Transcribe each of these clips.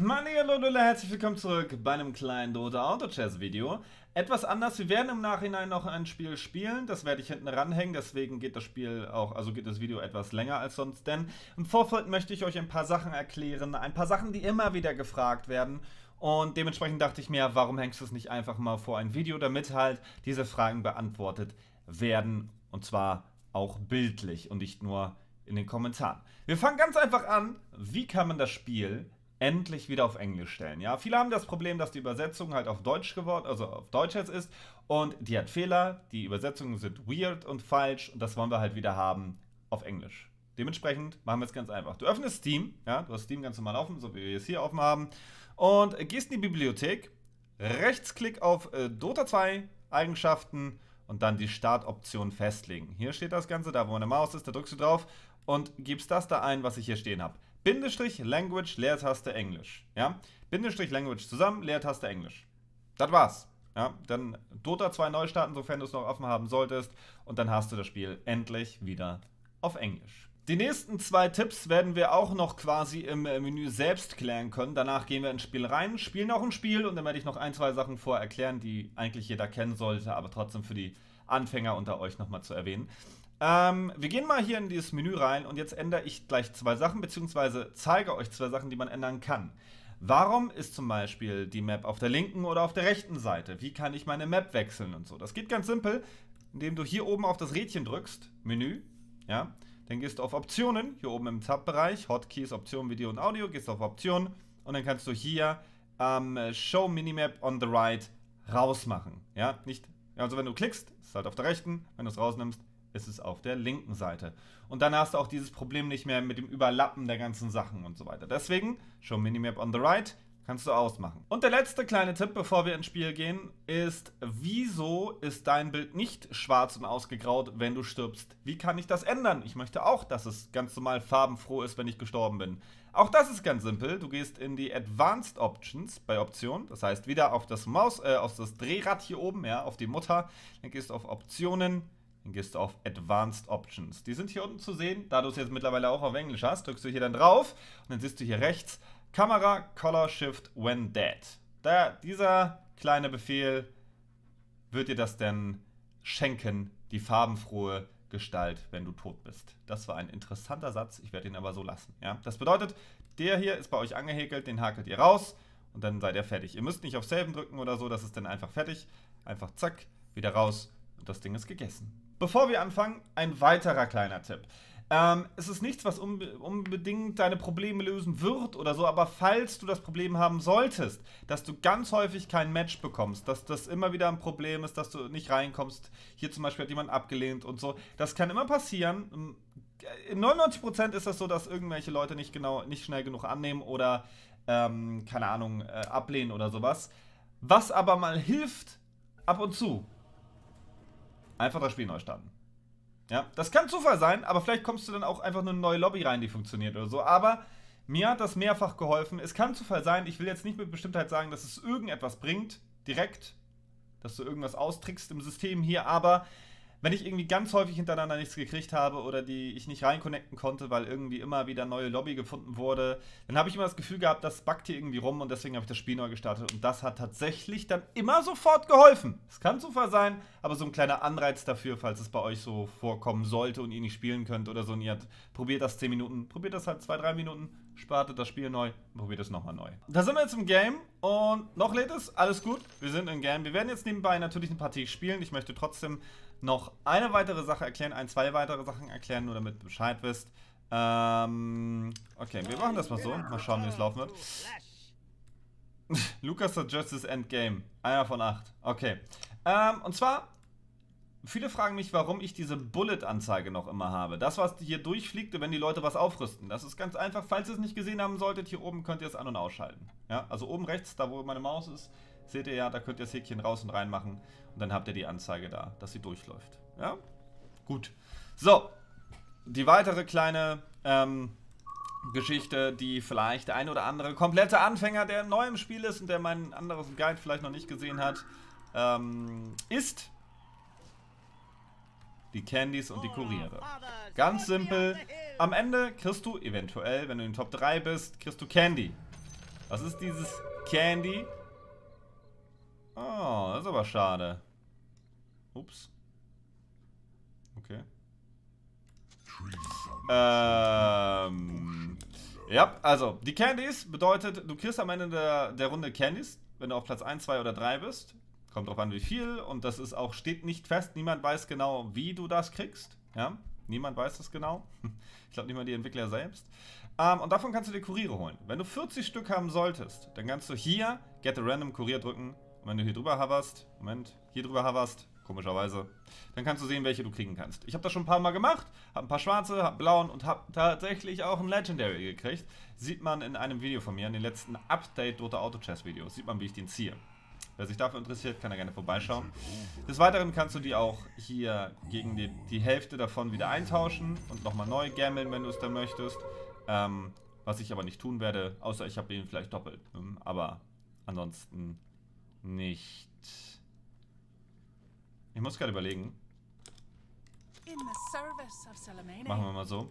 Meine Lolula, herzlich willkommen zurück bei einem kleinen Dota Auto Chess Video. Etwas anders, wir werden im Nachhinein noch ein Spiel spielen, das werde ich hinten ranhängen, deswegen geht das Spiel auch, also geht das Video etwas länger als sonst, denn im Vorfeld möchte ich euch ein paar Sachen erklären, ein paar Sachen, die immer wieder gefragt werden. Und dementsprechend dachte ich mir, warum hängst du es nicht einfach mal vor ein Video, damit halt diese Fragen beantwortet werden und zwar auch bildlich und nicht nur in den Kommentaren. Wir fangen ganz einfach an, wie kann man das Spiel endlich wieder auf Englisch stellen. Ja, viele haben das Problem, dass die Übersetzung halt auf Deutsch geworden, also auf Deutsch jetzt ist und die hat Fehler, die Übersetzungen sind weird und falsch und das wollen wir halt wieder haben auf Englisch. Dementsprechend machen wir es ganz einfach. Du öffnest Steam, ja, du hast Steam ganz normal offen, so wie wir es hier offen haben und gehst in die Bibliothek, Rechtsklick auf Dota 2, Eigenschaften und dann die Startoption festlegen. Hier steht das Ganze, da wo meine Maus ist, da drückst du drauf und gibst das da ein, was ich hier stehen habe. Bindestrich, Language, Leertaste, Englisch. Ja? Bindestrich, Language zusammen, Leertaste, Englisch. Das war's. Ja? Dann Dota 2 neu starten, sofern du es noch offen haben solltest. Und dann hast du das Spiel endlich wieder auf Englisch. Die nächsten zwei Tipps werden wir auch noch quasi im Menü selbst klären können. Danach gehen wir ins Spiel rein, spielen auch ein Spiel und dann werde ich noch ein, zwei Sachen vorher erklären, die eigentlich jeder kennen sollte, aber trotzdem für die Anfänger unter euch nochmal zu erwähnen. Wir gehen mal hier in dieses Menü rein und jetzt ändere ich gleich zwei Sachen, beziehungsweise zeige euch zwei Sachen, die man ändern kann. Warum ist zum Beispiel die Map auf der linken oder auf der rechten Seite? Wie kann ich meine Map wechseln und so? Das geht ganz simpel, indem du hier oben auf das Rädchen drückst, Menü, ja, dann gehst du auf Optionen, hier oben im Tab-Bereich, Hotkeys, Optionen, Video und Audio, gehst auf Optionen und dann kannst du hier Show Minimap on the right rausmachen, ja, nicht, also wenn du klickst, ist es halt auf der rechten, wenn du es rausnimmst, ist es auf der linken Seite. Und dann hast du auch dieses Problem nicht mehr mit dem Überlappen der ganzen Sachen und so weiter. Deswegen, Show Minimap on the right, kannst du ausmachen. Und der letzte kleine Tipp, bevor wir ins Spiel gehen, ist, wieso ist dein Bild nicht schwarz und ausgegraut, wenn du stirbst? Wie kann ich das ändern? Ich möchte auch, dass es ganz normal farbenfroh ist, wenn ich gestorben bin. Auch das ist ganz simpel. Du gehst in die Advanced Options bei Optionen, das heißt wieder auf das Drehrad hier oben, ja, auf die Mutter, dann gehst du auf Optionen, dann gehst du auf Advanced Options. Die sind hier unten zu sehen, da du es jetzt mittlerweile auch auf Englisch hast, drückst du hier dann drauf und dann siehst du hier rechts Kamera, Color Shift when dead. Dieser kleine Befehl wird dir das denn schenken, die farbenfrohe Gestalt, wenn du tot bist. Das war ein interessanter Satz, ich werde ihn aber so lassen. Ja? Das bedeutet, der hier ist bei euch angehäkelt, den hakelt ihr raus und dann seid ihr fertig. Ihr müsst nicht auf Saven drücken oder so, das ist dann einfach fertig. Einfach zack, wieder raus und das Ding ist gegessen. Bevor wir anfangen, ein weiterer kleiner Tipp. Es ist nichts, was unbedingt deine Probleme lösen wird oder so, aber falls du das Problem haben solltest, dass du ganz häufig kein Match bekommst, dass das immer wieder ein Problem ist, dass du nicht reinkommst, hier zum Beispiel hat jemand abgelehnt und so, das kann immer passieren. In 99% ist das so, dass irgendwelche Leute nicht schnell genug annehmen oder, keine Ahnung, ablehnen oder sowas. Was aber mal hilft, ab und zu, einfach das Spiel neu starten. Ja, das kann Zufall sein, aber vielleicht kommst du dann auch einfach nur eine neue Lobby rein, die funktioniert oder so. Aber mir hat das mehrfach geholfen. Es kann Zufall sein. Ich will jetzt nicht mit Bestimmtheit sagen, dass es irgendetwas bringt, direkt, dass du irgendwas austrickst im System hier. Aber wenn ich irgendwie ganz häufig hintereinander nichts gekriegt habe oder die ich nicht reinconnecten konnte, weil irgendwie immer wieder neue Lobby gefunden wurde, dann habe ich immer das Gefühl gehabt, das buggt hier irgendwie rum und deswegen habe ich das Spiel neu gestartet. Und das hat tatsächlich dann immer sofort geholfen. Es kann Zufall sein, aber so ein kleiner Anreiz dafür, falls es bei euch so vorkommen sollte und ihr nicht spielen könnt oder so. Und ihr habt, probiert das 10 Minuten, probiert das halt 2-3 Minuten, startet das Spiel neu, probiert es nochmal neu. Da sind wir jetzt im Game und noch lädt es, alles gut, wir sind im Game. Wir werden jetzt nebenbei natürlich eine Partie spielen. Ich möchte trotzdem noch eine weitere Sache erklären, zwei weitere Sachen erklären, nur damit du Bescheid wisst. Okay, wir machen das mal so. Mal schauen, wie es laufen wird. Lucas suggests this Endgame. Einer von 8. Okay. Und zwar, viele fragen mich, warum ich diese Bullet-Anzeige noch immer habe. Das, was hier durchfliegt, wenn die Leute was aufrüsten. Das ist ganz einfach. Falls ihr es nicht gesehen haben solltet, hier oben könnt ihr es an- und ausschalten. Ja, also oben rechts, da wo meine Maus ist, seht ihr ja, da könnt ihr das Häkchen raus und rein machen. Und dann habt ihr die Anzeige da, dass sie durchläuft. Ja? Gut. So, die weitere kleine Geschichte, die vielleicht der ein oder andere komplette Anfänger, der neu im Spiel ist und der mein anderes Guide vielleicht noch nicht gesehen hat, ist die Candies und die Kuriere. Ganz simpel. Am Ende kriegst du eventuell, wenn du in den Top 3 bist, kriegst du Candy. Was ist dieses Candy? Oh, das ist aber schade. Ups. Okay. Ja, also die Candies bedeutet, du kriegst am Ende der Runde Candies, wenn du auf Platz 1, 2 oder 3 bist. Kommt drauf an, wie viel. Und das ist auch, steht nicht fest. Niemand weiß genau, wie du das kriegst. Ja, niemand weiß das genau. Ich glaube nicht mal die Entwickler selbst. Und davon kannst du dir Kuriere holen. Wenn du 40 Stück haben solltest, dann kannst du hier Get a Random Kurier drücken. Und wenn du hier drüber hoverst, hier drüber hoverst, komischerweise, dann kannst du sehen, welche du kriegen kannst. Ich habe das schon ein paar Mal gemacht, habe ein paar schwarze, habe blauen und habe tatsächlich auch ein Legendary gekriegt. Sieht man in einem Video von mir, in den letzten Update Dota Auto Chess Videos, sieht man, wie ich den ziehe. Wer sich dafür interessiert, kann da gerne vorbeischauen. Des Weiteren kannst du die auch hier gegen die Hälfte davon wieder eintauschen und nochmal neu gammeln, wenn du es da möchtest. Was ich aber nicht tun werde, außer ich habe ihn vielleicht doppelt. Aber ansonsten nicht. Ich muss gerade überlegen. Machen wir mal so.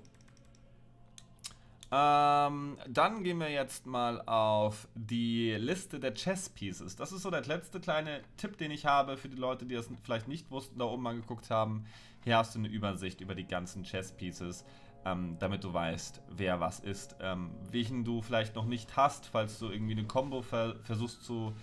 Dann gehen wir jetzt mal auf die Liste der Chess Pieces. Das ist so der letzte kleine Tipp, den ich habe für die Leute, die das vielleicht nicht wussten, da oben angeguckt haben. Hier hast du eine Übersicht über die ganzen Chess Pieces, damit du weißt, wer was ist, welchen du vielleicht noch nicht hast, falls du irgendwie eine Combo versuchst zu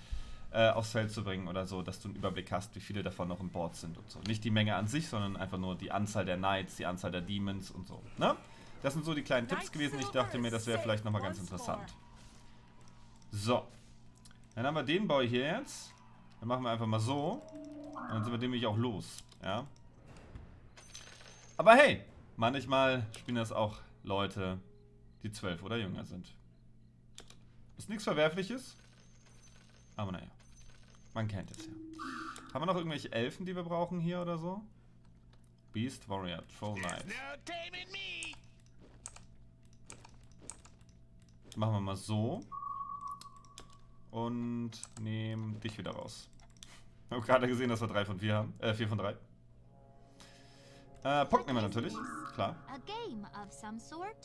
aufs Feld zu bringen oder so, dass du einen Überblick hast, wie viele davon noch im Board sind und so. Nicht die Menge an sich, sondern einfach nur die Anzahl der Knights, die Anzahl der Demons und so. Ne? Das sind so die kleinen Tipps gewesen. Ich dachte mir, das wäre vielleicht nochmal ganz interessant. So. Dann haben wir den Boy hier jetzt. Dann machen wir einfach mal so. Und dann sind wir nämlich auch los. Ja. Aber hey, manchmal spielen das auch Leute, die 12 oder jünger sind. Ist nichts Verwerfliches. Aber naja. Man kennt es ja. Haben wir noch irgendwelche Elfen, die wir brauchen hier oder so? Beast, Warrior, Troll Knight. Machen wir mal so. Und nehmen dich wieder raus. Ich habe gerade gesehen, dass wir 3 von 4 haben. 4 von 3. Pock nehmen wir natürlich. Klar.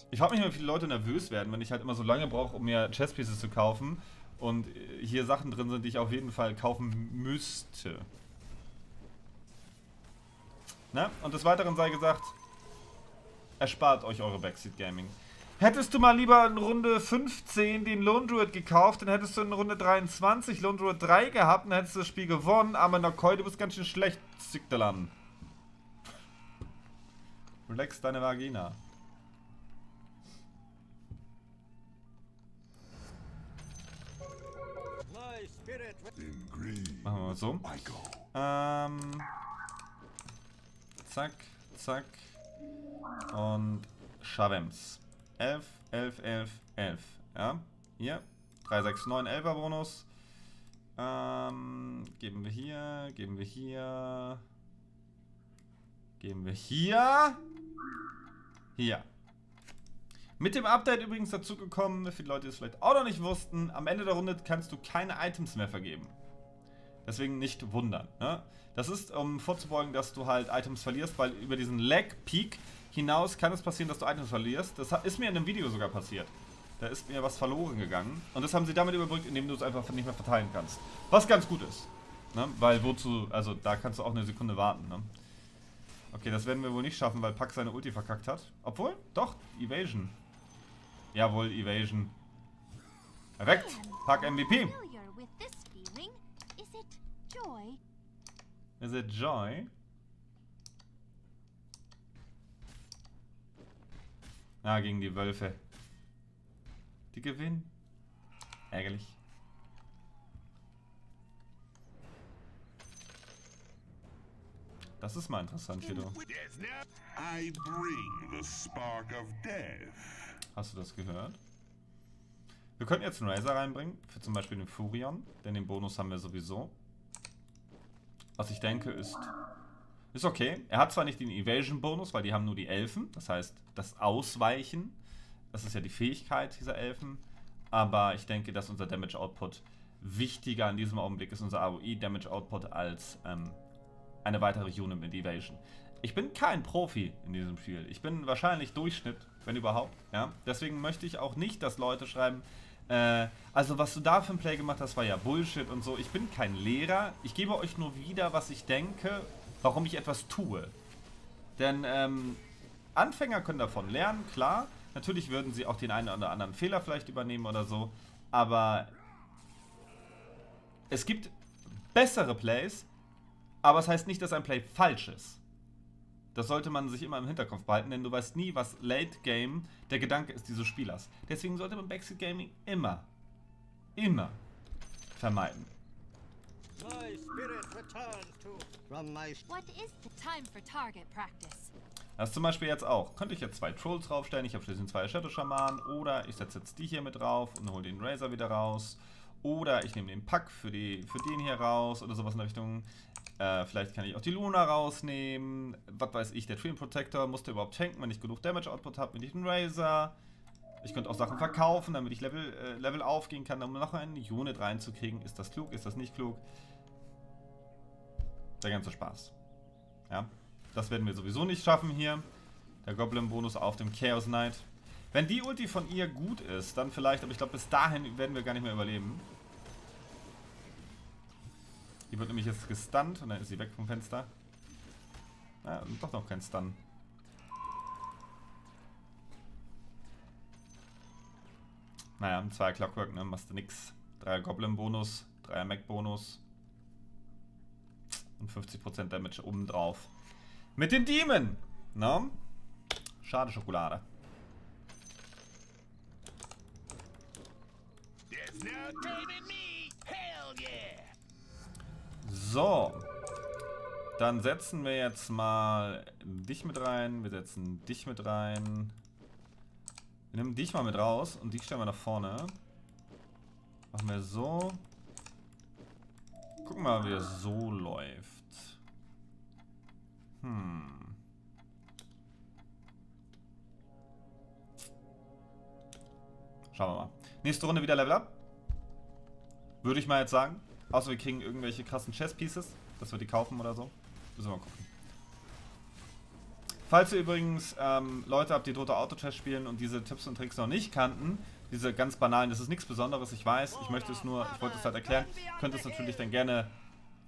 Ich frage mich immer, wie viele Leute nervös werden, wenn ich halt immer so lange brauche, um mir Chesspieces zu kaufen. Und hier Sachen drin sind, die ich auf jeden Fall kaufen müsste. Na? Und des Weiteren sei gesagt, erspart euch eure Backseat Gaming. Hättest du mal lieber in Runde 15 den Lone Druid gekauft, dann hättest du in Runde 23 Lone Druid 3 gehabt, dann hättest du das Spiel gewonnen. Aber Nokoi, du bist ganz schön schlecht, Zigdalan. Relax deine Vagina. Machen wir mal so. Zack, zack. Und Shavems. 11, 11, 11, 11. Ja, hier. 3, 6, 9, 11er Bonus. Geben wir hier, geben wir hier. Geben wir hier. Hier. Mit dem Update übrigens dazu gekommen, für die Leute, die es vielleicht auch noch nicht wussten, am Ende der Runde kannst du keine Items mehr vergeben. Deswegen nicht wundern. Ne? Das ist, um vorzubeugen, dass du halt Items verlierst, weil über diesen Lag-Peak hinaus kann es passieren, dass du Items verlierst. Das ist mir in einem Video sogar passiert. Da ist mir was verloren gegangen. Und das haben sie damit überbrückt, indem du es einfach nicht mehr verteilen kannst. Was ganz gut ist. Ne? Weil wozu, also da kannst du auch eine Sekunde warten. Ne? Okay, das werden wir wohl nicht schaffen, weil Pack seine Ulti verkackt hat. Obwohl, doch, Evasion. Jawohl, Evasion. Perfekt. Pack MVP. Is it joy? Ah, gegen die Wölfe. Die gewinnen. Ärgerlich. Das ist mal interessant, Fido. Hast du das gehört? Wir könnten jetzt einen Razor reinbringen. Für zum Beispiel den Furion. Denn den Bonus haben wir sowieso. Was ich denke ist... Ist okay. Er hat zwar nicht den Evasion-Bonus, weil die haben nur die Elfen. Das heißt, das Ausweichen. Das ist ja die Fähigkeit dieser Elfen. Aber ich denke, dass unser Damage-Output wichtiger in diesem Augenblick ist. Unser AOE-Damage-Output als... eine weitere Unit mit Evasion. Ich bin kein Profi in diesem Spiel. Ich bin wahrscheinlich Durchschnitt, wenn überhaupt. Ja? Deswegen möchte ich auch nicht, dass Leute schreiben, Also was du da für ein Play gemacht hast, war ja Bullshit und so. Ich bin kein Lehrer. Ich gebe euch nur wieder, was ich denke, warum ich etwas tue. Denn Anfänger können davon lernen, klar. Natürlich würden sie auch den einen oder anderen Fehler vielleicht übernehmen oder so. Aber es gibt bessere Plays, aber es heißt nicht, dass ein Play falsch ist. Das sollte man sich immer im Hinterkopf behalten, denn du weißt nie, was Late Game der Gedanke ist dieses Spielers. Deswegen sollte man Backseat Gaming immer vermeiden. Das zum Beispiel jetzt auch. Könnte ich jetzt zwei Trolls draufstellen. Ich habe schließlich zwei Shadow Schamanen. Oder ich setze jetzt die hier mit drauf und hole den Razor wieder raus. Oder ich nehme den Pack für den hier raus oder sowas in der Richtung. Vielleicht kann ich auch die Luna rausnehmen. Was weiß ich, der Dream Protector musste überhaupt schenken, wenn ich genug Damage Output habe, wenn ich einen Razor. Ich könnte auch Sachen verkaufen, damit ich Level aufgehen kann, um noch eine Unit reinzukriegen. Ist das klug, ist das nicht klug? Der ganze Spaß. Ja, das werden wir sowieso nicht schaffen hier. Der Goblin-Bonus auf dem Chaos Knight. Wenn die Ulti von ihr gut ist, dann vielleicht, aber ich glaube, bis dahin werden wir gar nicht mehr überleben. Die wird nämlich jetzt gestunt und dann ist sie weg vom Fenster. Na, doch noch kein Stun. Naja, 2 Clockwork, ne, machst du nix. 3er Goblin-Bonus, 3er Mac-Bonus. Und 50% Damage obendrauf. Mit den Demon! No? Schade Schokolade. So, dann setzen wir jetzt mal dich mit rein, wir setzen dich mit rein. Wir nehmen dich mal mit raus und dich stellen wir nach vorne. Machen wir so. Gucken mal, wie es so läuft. Schauen wir mal. Nächste Runde wieder Level Up. Würde ich mal jetzt sagen. Außer wir kriegen irgendwelche krassen Chess-Pieces, dass wir die kaufen oder so. Müssen wir mal gucken. Falls ihr übrigens Leute habt, die Dota Auto Chess spielen und diese Tipps und Tricks noch nicht kannten, diese ganz banalen, das ist nichts Besonderes, ich weiß, ich wollte es halt erklären, könnt es natürlich dann gerne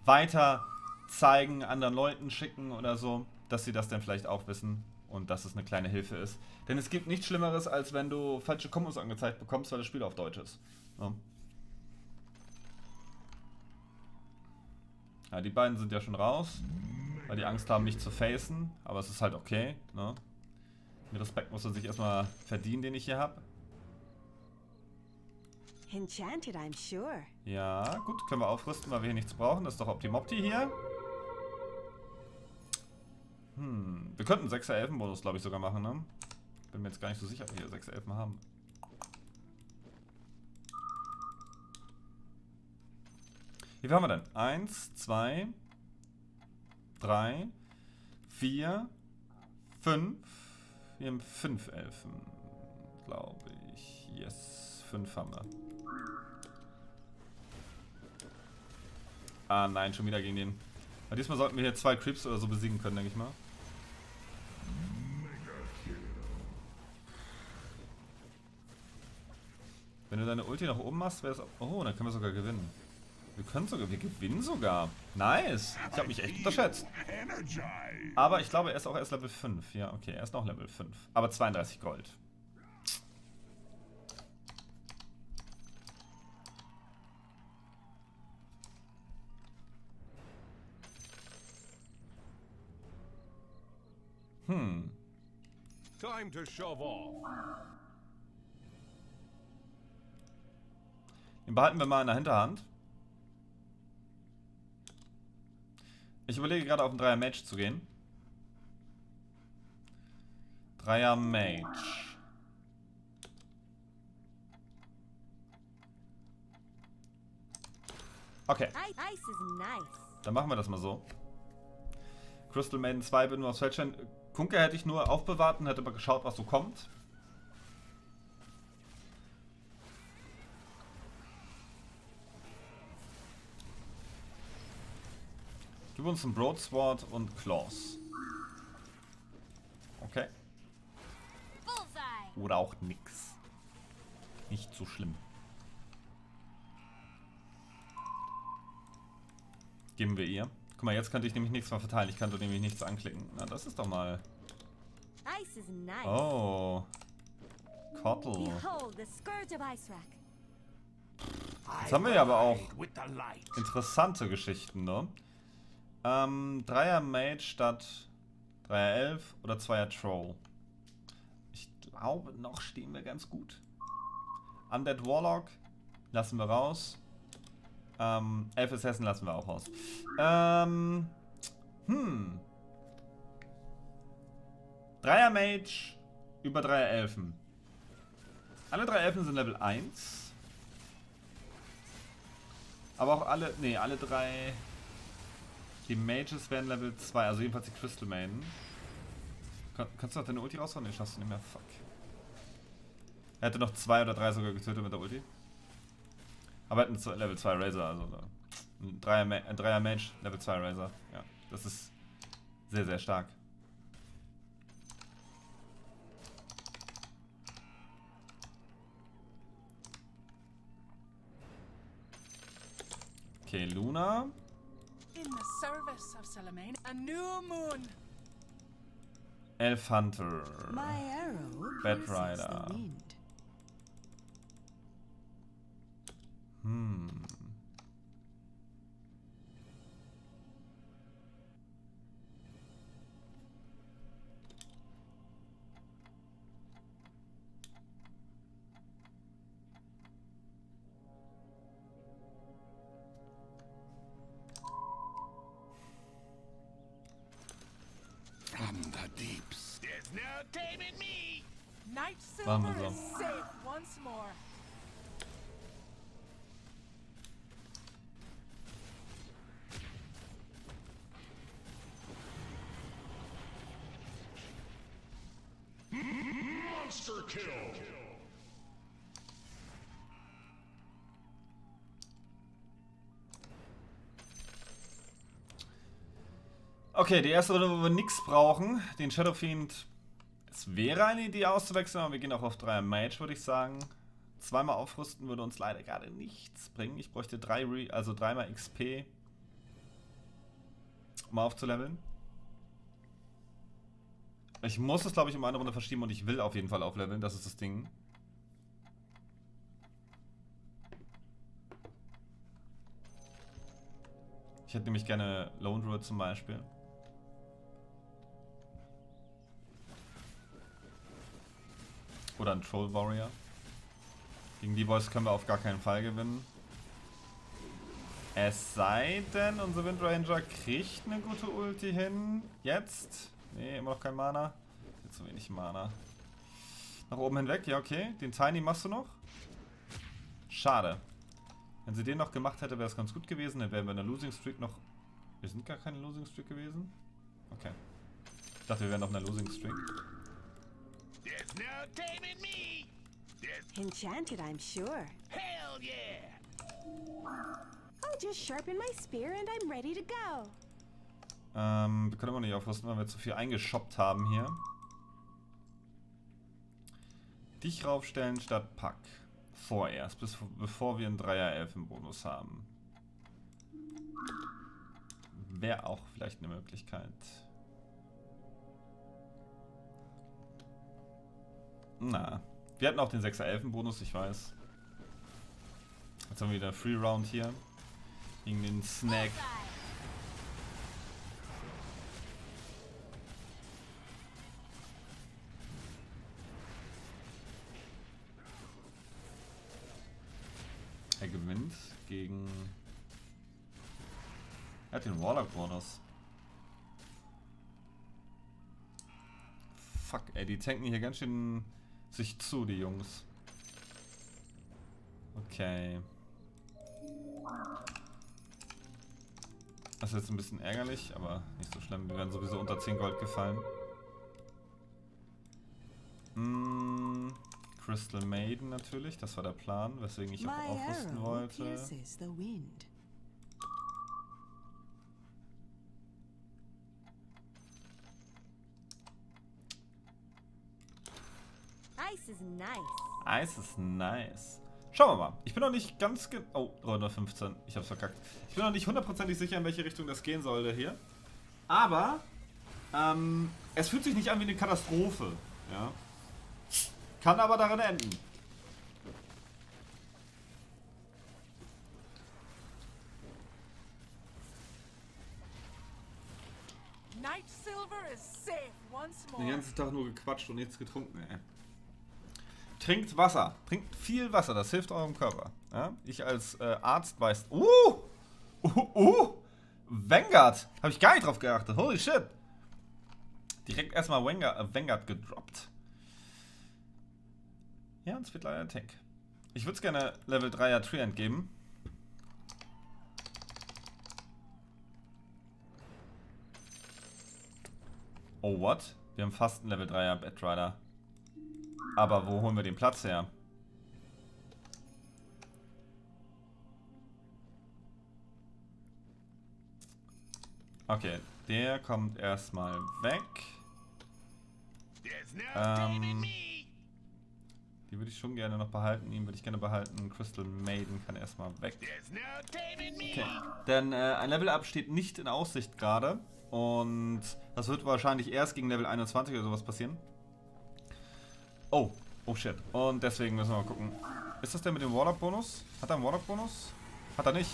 weiter zeigen, anderen Leuten schicken oder so, dass sie das dann vielleicht auch wissen und dass es eine kleine Hilfe ist. Denn es gibt nichts Schlimmeres, als wenn du falsche Kombos angezeigt bekommst, weil das Spiel auf Deutsch ist. So. Ja, die beiden sind ja schon raus, weil die Angst haben, mich zu facen. Aber es ist halt okay, ne? Den Respekt muss er sich erstmal verdienen, den ich hier habe. Ja, gut, können wir aufrüsten, weil wir hier nichts brauchen. Das ist doch Optimopti hier. Wir könnten 6er Elfen-Bonus, glaube ich, sogar machen, ne? Bin mir jetzt gar nicht so sicher, ob wir hier 6er Elfen haben. Wie viel haben wir denn? 1, 2, 3, 4, 5. Wir haben 5 Elfen, glaube ich. Yes, 5 haben wir. Ah nein, schon wieder gegen den. Aber diesmal sollten wir hier 2 Creeps oder so besiegen können, denke ich mal. Wenn du deine Ulti nach oben machst, wäre es... Oh, dann können wir sogar gewinnen. Wir gewinnen sogar. Nice. Ich habe mich echt unterschätzt. Aber ich glaube, er ist auch erst Level 5. Ja, okay, er ist noch Level 5. Aber 32 Gold. Time to shove off. Den behalten wir mal in der Hinterhand. Ich überlege gerade auf einen 3er Mage zu gehen. 3er Mage. Okay. Dann machen wir das mal so. Crystal Maiden 2 bin nur aufs Feldstein. Kunke hätte ich nur aufbewahrt und hätte aber geschaut, was so kommt. Gib uns ein Broadsword und Claws. Okay. Oder auch nix. Nicht so schlimm. Geben wir ihr. Guck mal, jetzt könnte ich nämlich nichts mehr verteilen. Ich kann so nämlich nichts anklicken. Na, das ist doch mal... Oh. Kottel. Jetzt haben wir ja aber auch interessante Geschichten, ne? Dreier Mage statt Dreier Elf oder Zweier Troll. Ich glaube, noch stehen wir ganz gut. Undead Warlock lassen wir raus. Elf Assassin lassen wir auch raus. Dreier Mage über Dreier Elfen. Alle drei Elfen sind Level 1. Aber auch alle... Ne, alle drei... Die Mages werden Level 2. Also jedenfalls die Crystal Maiden. Kannst du noch deine Ulti raushauen? Ne, schaffst du nicht mehr. Fuck. Er hätte noch 2 oder 3 sogar getötet mit der Ulti. Aber er hat einen Level 2 Razor, also ein Dreier Mage, Level 2 Razor. Ja, das ist sehr, sehr stark. Okay, Luna. Elf Hunter. Batrider. Machen wir so. Monster Kill. Okay, die erste Runde, wo wir nichts brauchen, den Shadowfiend. Es wäre eine Idee auszuwechseln, aber wir gehen auch auf 3er Mage, würde ich sagen. Zweimal aufrüsten würde uns leider gerade nichts bringen. Ich bräuchte 3 mal XP, um aufzuleveln. Ich muss es, glaube ich, um eine Runde verschieben und ich will auf jeden Fall aufleveln, das ist das Ding. Ich hätte nämlich gerne Lone Druid zum Beispiel. Oder ein Troll Warrior. Gegen die Boys können wir auf gar keinen Fall gewinnen. Es sei denn, unser Windranger kriegt eine gute Ulti hin. Jetzt. Ne, immer noch kein Mana. Jetzt so wenig Mana. Nach oben hinweg, ja okay. Den Tiny machst du noch. Schade. Wenn sie den noch gemacht hätte, wäre es ganz gut gewesen. Dann wären wir in der Losing Streak noch... Wir sind gar keine Losing Streak gewesen. Okay. Ich dachte, wir wären noch in der Losing Streak. No time in me. Enchanted, I'm sure. Hell yeah! I'll just sharpen my spear and I'm ready to go. Wir können aber nicht aufrüsten, weil wir zu viel eingeshoppt haben hier. Dich raufstellen statt Pack. Vorerst, bevor wir einen Dreier-Elfen-Bonus haben. Wäre auch vielleicht eine Möglichkeit. Na, wir hatten auch den 6er Elfen-Bonus, ich weiß. Jetzt haben wir wieder Free Round hier. Gegen den Snack. Er gewinnt gegen... Er hat den Warlock-Bonus. Fuck, ey, die tanken hier ganz schön... sich zu, die Jungs. Okay. Das ist jetzt ein bisschen ärgerlich, aber nicht so schlimm. Wir werden sowieso unter 10 Gold gefallen. Crystal Maiden natürlich, das war der Plan, weswegen ich auch aufrüsten wollte. Eis ist nice. Schauen wir mal. Ich bin noch nicht ganz Oh, Runde 15. Ich hab's verkackt. Ich bin noch nicht hundertprozentig sicher, in welche Richtung das gehen sollte hier. Aber es fühlt sich nicht an wie eine Katastrophe. Ja. Kann aber darin enden. Den ganzen Tag nur gequatscht und nichts getrunken, ey. Trinkt Wasser. Trinkt viel Wasser, das hilft eurem Körper. Ja? Ich als Arzt weiß... Vanguard! Habe ich gar nicht drauf geachtet. Holy shit! Direkt erstmal Vanguard gedroppt. Ja, uns fehlt leider ein Tank. Ich würde es gerne Level 3er Treant geben. Oh, what? Wir haben fast einen Level 3er Batrider. Aber wo holen wir den Platz her? Okay, der kommt erstmal weg. Die würde ich schon gerne noch behalten. Ihn würde ich gerne behalten. Crystal Maiden kann erstmal weg. Okay, denn ein Level-Up steht nicht in Aussicht gerade. Und das wird wahrscheinlich erst gegen Level 21 oder sowas passieren. Oh, oh shit. Und deswegen müssen wir mal gucken. Ist das der mit dem Warlock-Bonus? Hat er einen Warlock-Bonus? Hat er nicht.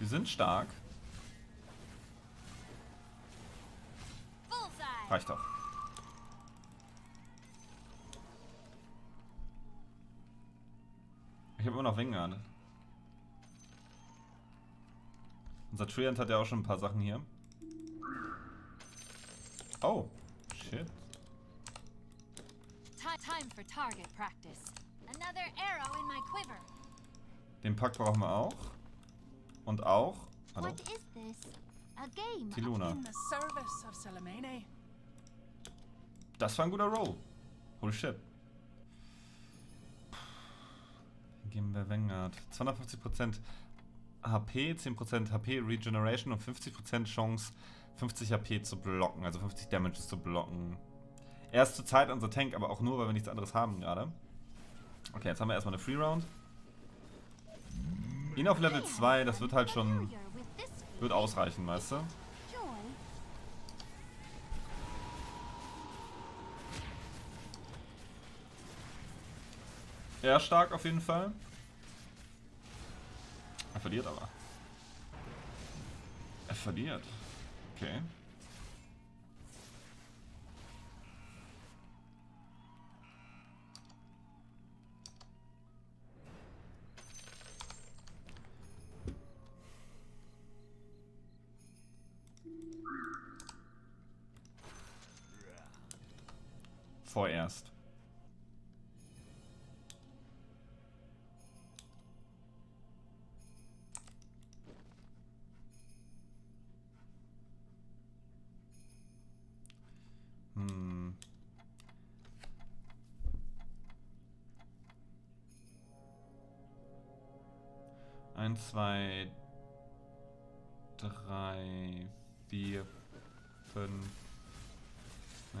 Wir sind stark. Reicht doch. Ich habe immer noch Vanguard. Unser Treant hat ja auch schon ein paar Sachen hier. Oh, shit. Den Pack brauchen wir auch. Und auch. Hallo. Die Luna. Das war ein guter Roll. Holy shit. Dann geben wir Vanguard. 250% HP, 10% HP Regeneration und 50% Chance, 50 HP zu blocken, also 50 Damages zu blocken. Er ist zurzeit unser Tank, aber auch nur, weil wir nichts anderes haben gerade. Okay, jetzt haben wir erstmal eine Free Round. Ihn auf Level 2, das wird halt schon... wird ausreichen, weißt du? Ja, stark auf jeden Fall. Er verliert aber. Er verliert. Okay. Vorerst. Zwei, drei, vier, fünf. Nee.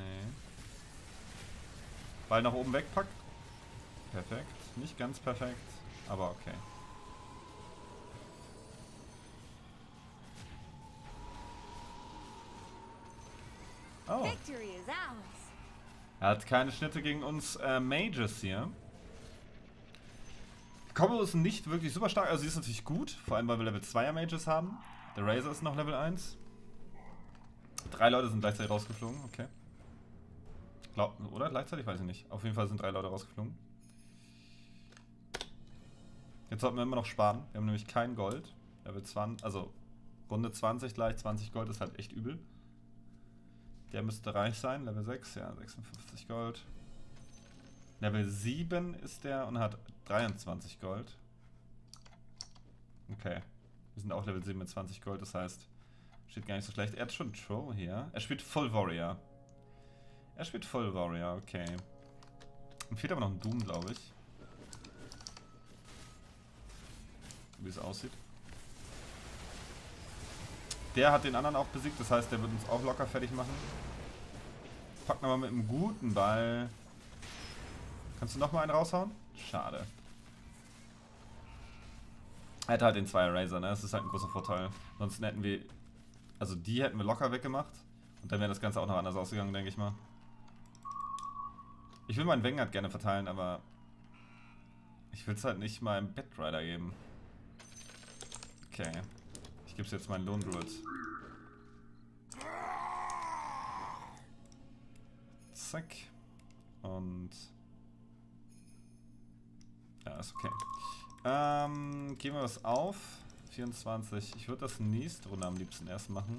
Ball nach oben wegpackt. Perfekt. Nicht ganz perfekt, aber okay. Oh. Er hat keine Schnitte gegen uns Mages hier. Combo ist nicht wirklich super stark, also sie ist natürlich gut, vor allem weil wir Level 2er Mages haben. Der Razor ist noch Level 1. 3 Leute sind gleichzeitig rausgeflogen, okay. Oder? Gleichzeitig weiß ich nicht. Auf jeden Fall sind 3 Leute rausgeflogen. Jetzt sollten wir immer noch sparen. Wir haben nämlich kein Gold. Level 20, also Runde 20 gleich, 20 Gold ist halt echt übel. Der müsste reich sein, Level 6, ja, 56 Gold. Level 7 ist der und hat 23 Gold. Okay. Wir sind auch Level 7 mit 20 Gold, das heißt, steht gar nicht so schlecht. Er hat schon Troll hier. Er spielt Full Warrior. Er spielt Full Warrior, okay. Ihm fehlt aber noch ein Doom, glaube ich. Wie es aussieht. Der hat den anderen auch besiegt, das heißt, der wird uns auch locker fertig machen. Packen wir mal mit einem guten Ball. Kannst du nochmal einen raushauen? Schade. Er hatte halt den 2er-Razer, ne? Das ist halt ein großer Vorteil. Sonst hätten wir... Also die hätten wir locker weggemacht. Und dann wäre das Ganze auch noch anders ausgegangen, denke ich mal. Ich will meinen Vanguard gerne verteilen, aber... Ich will es halt nicht mal im Batrider geben. Okay. Ich gebe es jetzt meinen Lone Druid. Zack. Und... Ja, ist okay. Geben wir was auf. 24. Ich würde das nächste Runde am liebsten erst machen.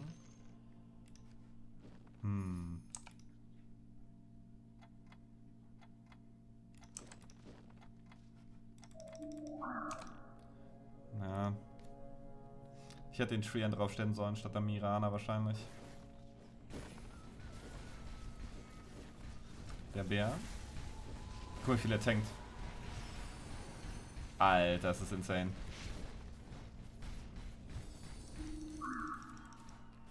Ja. Ich hätte den Treant draufstellen sollen, statt der Mirana wahrscheinlich. Der Bär. Guck mal, wie viel er tankt. Alter, das ist insane.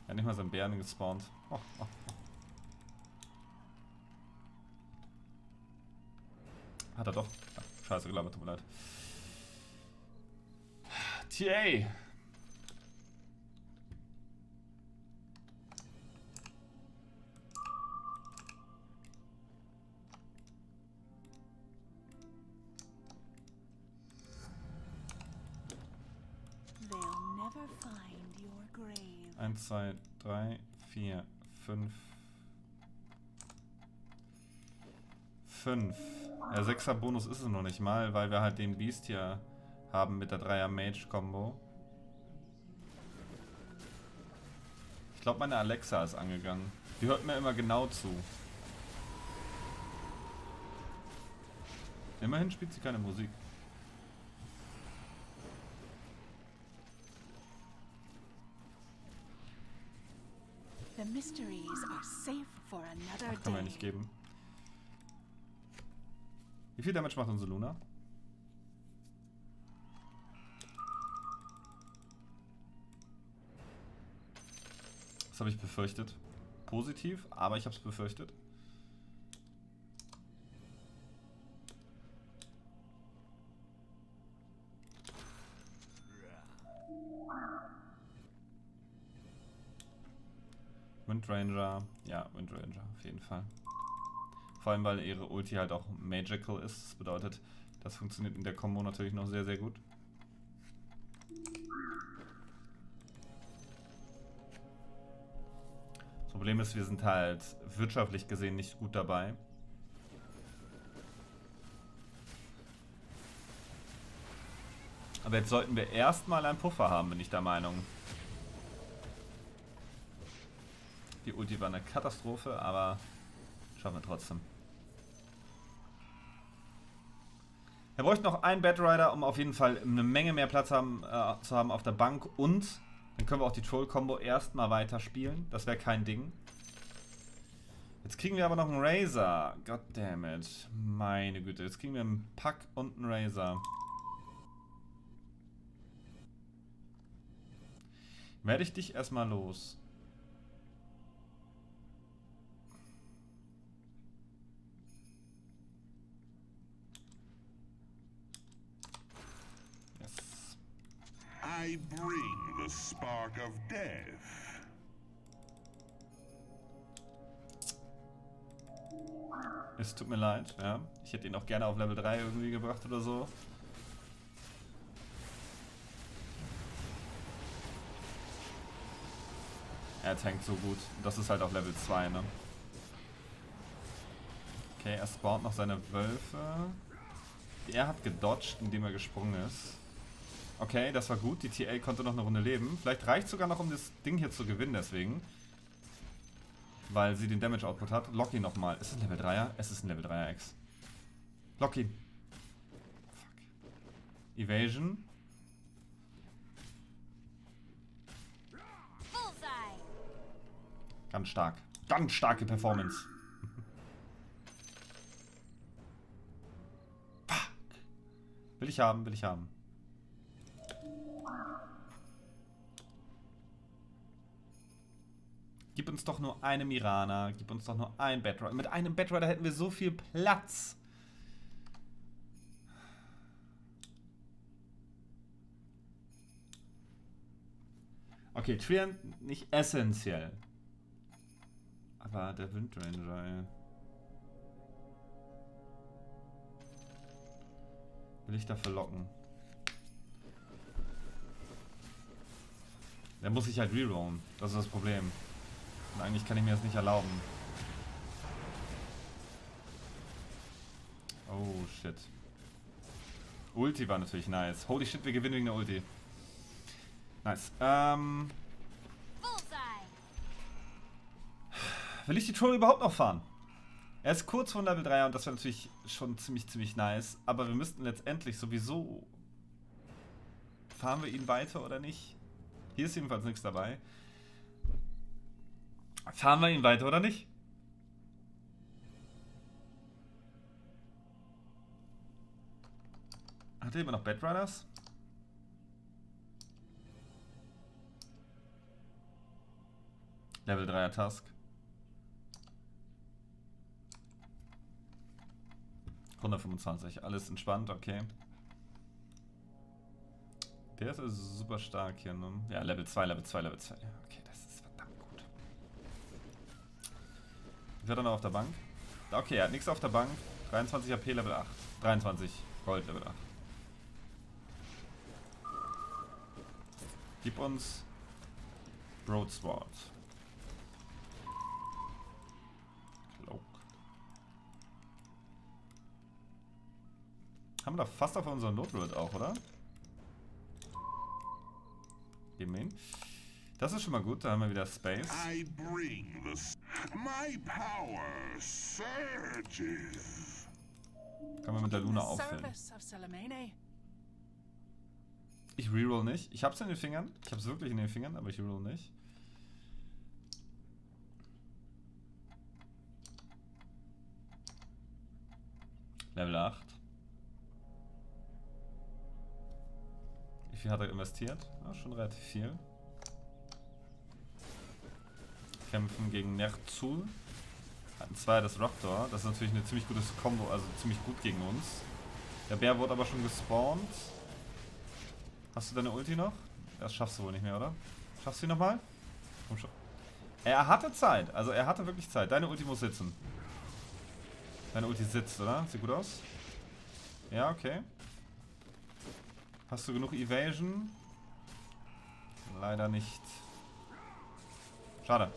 Er hat nicht mal so einen Bären gespawnt. Hat er doch. Ach, scheiße, gelabert, tut mir leid. TA! Zwei, drei, vier, fünf. Ja, 6er Bonus ist es noch nicht mal, weil wir halt den Beast hier haben mit der 3er Mage Combo. Ich glaube, meine Alexa ist angegangen. Die hört mir immer genau zu. Immerhin spielt sie keine Musik. Ach, kann man nicht geben. Wie viel Damage macht unsere Luna? Das habe ich befürchtet. Positiv, aber ich habe es befürchtet. Windranger, ja, Windranger auf jeden Fall. Vor allem, weil ihre Ulti halt auch magical ist. Das bedeutet, das funktioniert in der Combo natürlich noch sehr, sehr gut. Das Problem ist, wir sind halt wirtschaftlich gesehen nicht gut dabei. Aber jetzt sollten wir erstmal einen Puffer haben, bin ich der Meinung. Die Ulti war eine Katastrophe, aber schaffen wir trotzdem. Wir bräuchten noch einen Batrider, um auf jeden Fall eine Menge mehr Platz zu haben auf der Bank. Und dann können wir auch die Troll-Kombo erstmal weiterspielen. Das wäre kein Ding. Jetzt kriegen wir aber noch einen Razer. Goddammit. Meine Güte. Jetzt kriegen wir einen Pack und einen Razer. Werde ich dich erstmal los. I bring the spark of death. Es tut mir leid, ja. Ich hätte ihn auch gerne auf Level 3 irgendwie gebracht oder so. Er tankt so gut. Das ist halt auf Level 2, ne? Okay, er spawnt noch seine Wölfe. Er hat gedodged, indem er gesprungen ist. Okay, das war gut. Die TA konnte noch eine Runde leben. Vielleicht reicht sogar noch, um das Ding hier zu gewinnen, deswegen. Weil sie den Damage-Output hat. Lock ihn nochmal. Ist es ein Level 3er? Es ist ein Level 3er, X. Lock ihn. Fuck. Evasion. Ganz stark. Ganz starke Performance. Fuck. Will ich haben, will ich haben. Gib uns doch nur eine Mirana, gib uns doch nur ein Batrider. Mit einem Batrider hätten wir so viel Platz. Okay, Treant nicht essentiell. Aber der Windranger, ey. Will ich dafür locken. Der muss ich halt rerollen. Das ist das Problem. Und eigentlich kann ich mir das nicht erlauben. Oh shit. Ulti war natürlich nice. Holy shit, wir gewinnen wegen der Ulti. Nice. Will ich die Troll überhaupt noch fahren? Er ist kurz vor Level 3 und das wäre natürlich schon ziemlich nice. Aber wir müssten letztendlich sowieso... Fahren wir ihn weiter oder nicht? Hier ist jedenfalls nichts dabei. Fahren wir ihn weiter oder nicht? Hat er immer noch Bedriders? Level 3er Task. 125, alles entspannt, okay. Der ist also super stark hier, ne? Ja, Level 2, Level 2, Level 2. Okay, das ist verdammt gut. Wird er noch auf der Bank? Okay, er hat nichts auf der Bank. 23 AP, Level 8. 23 Gold, Level 8. Gib uns Broadsword. Cloak. Haben wir da fast auf unseren Notrild auch, oder? Gemein. Das ist schon mal gut, da haben wir wieder Space. I bring this. My power surges. Kann man mit der Luna auffüllen. Ich reroll nicht. Ich hab's in den Fingern. Ich hab's wirklich in den Fingern, aber ich reroll nicht. Level 8. Wie viel hat er investiert? Ja, schon relativ viel. Kämpfen gegen Ner'zhul. Hatten zwei das Raptor. Das ist natürlich eine ziemlich gutes Combo, also ziemlich gut gegen uns. Der Bär wurde aber schon gespawnt. Hast du deine Ulti noch? Das schaffst du wohl nicht mehr, oder? Schaffst du ihn nochmal? Komm schon. Er hatte Zeit. Also er hatte wirklich Zeit. Deine Ulti muss sitzen. Deine Ulti sitzt, oder? Sieht gut aus. Ja, okay. Hast du genug Evasion? Leider nicht. Schade.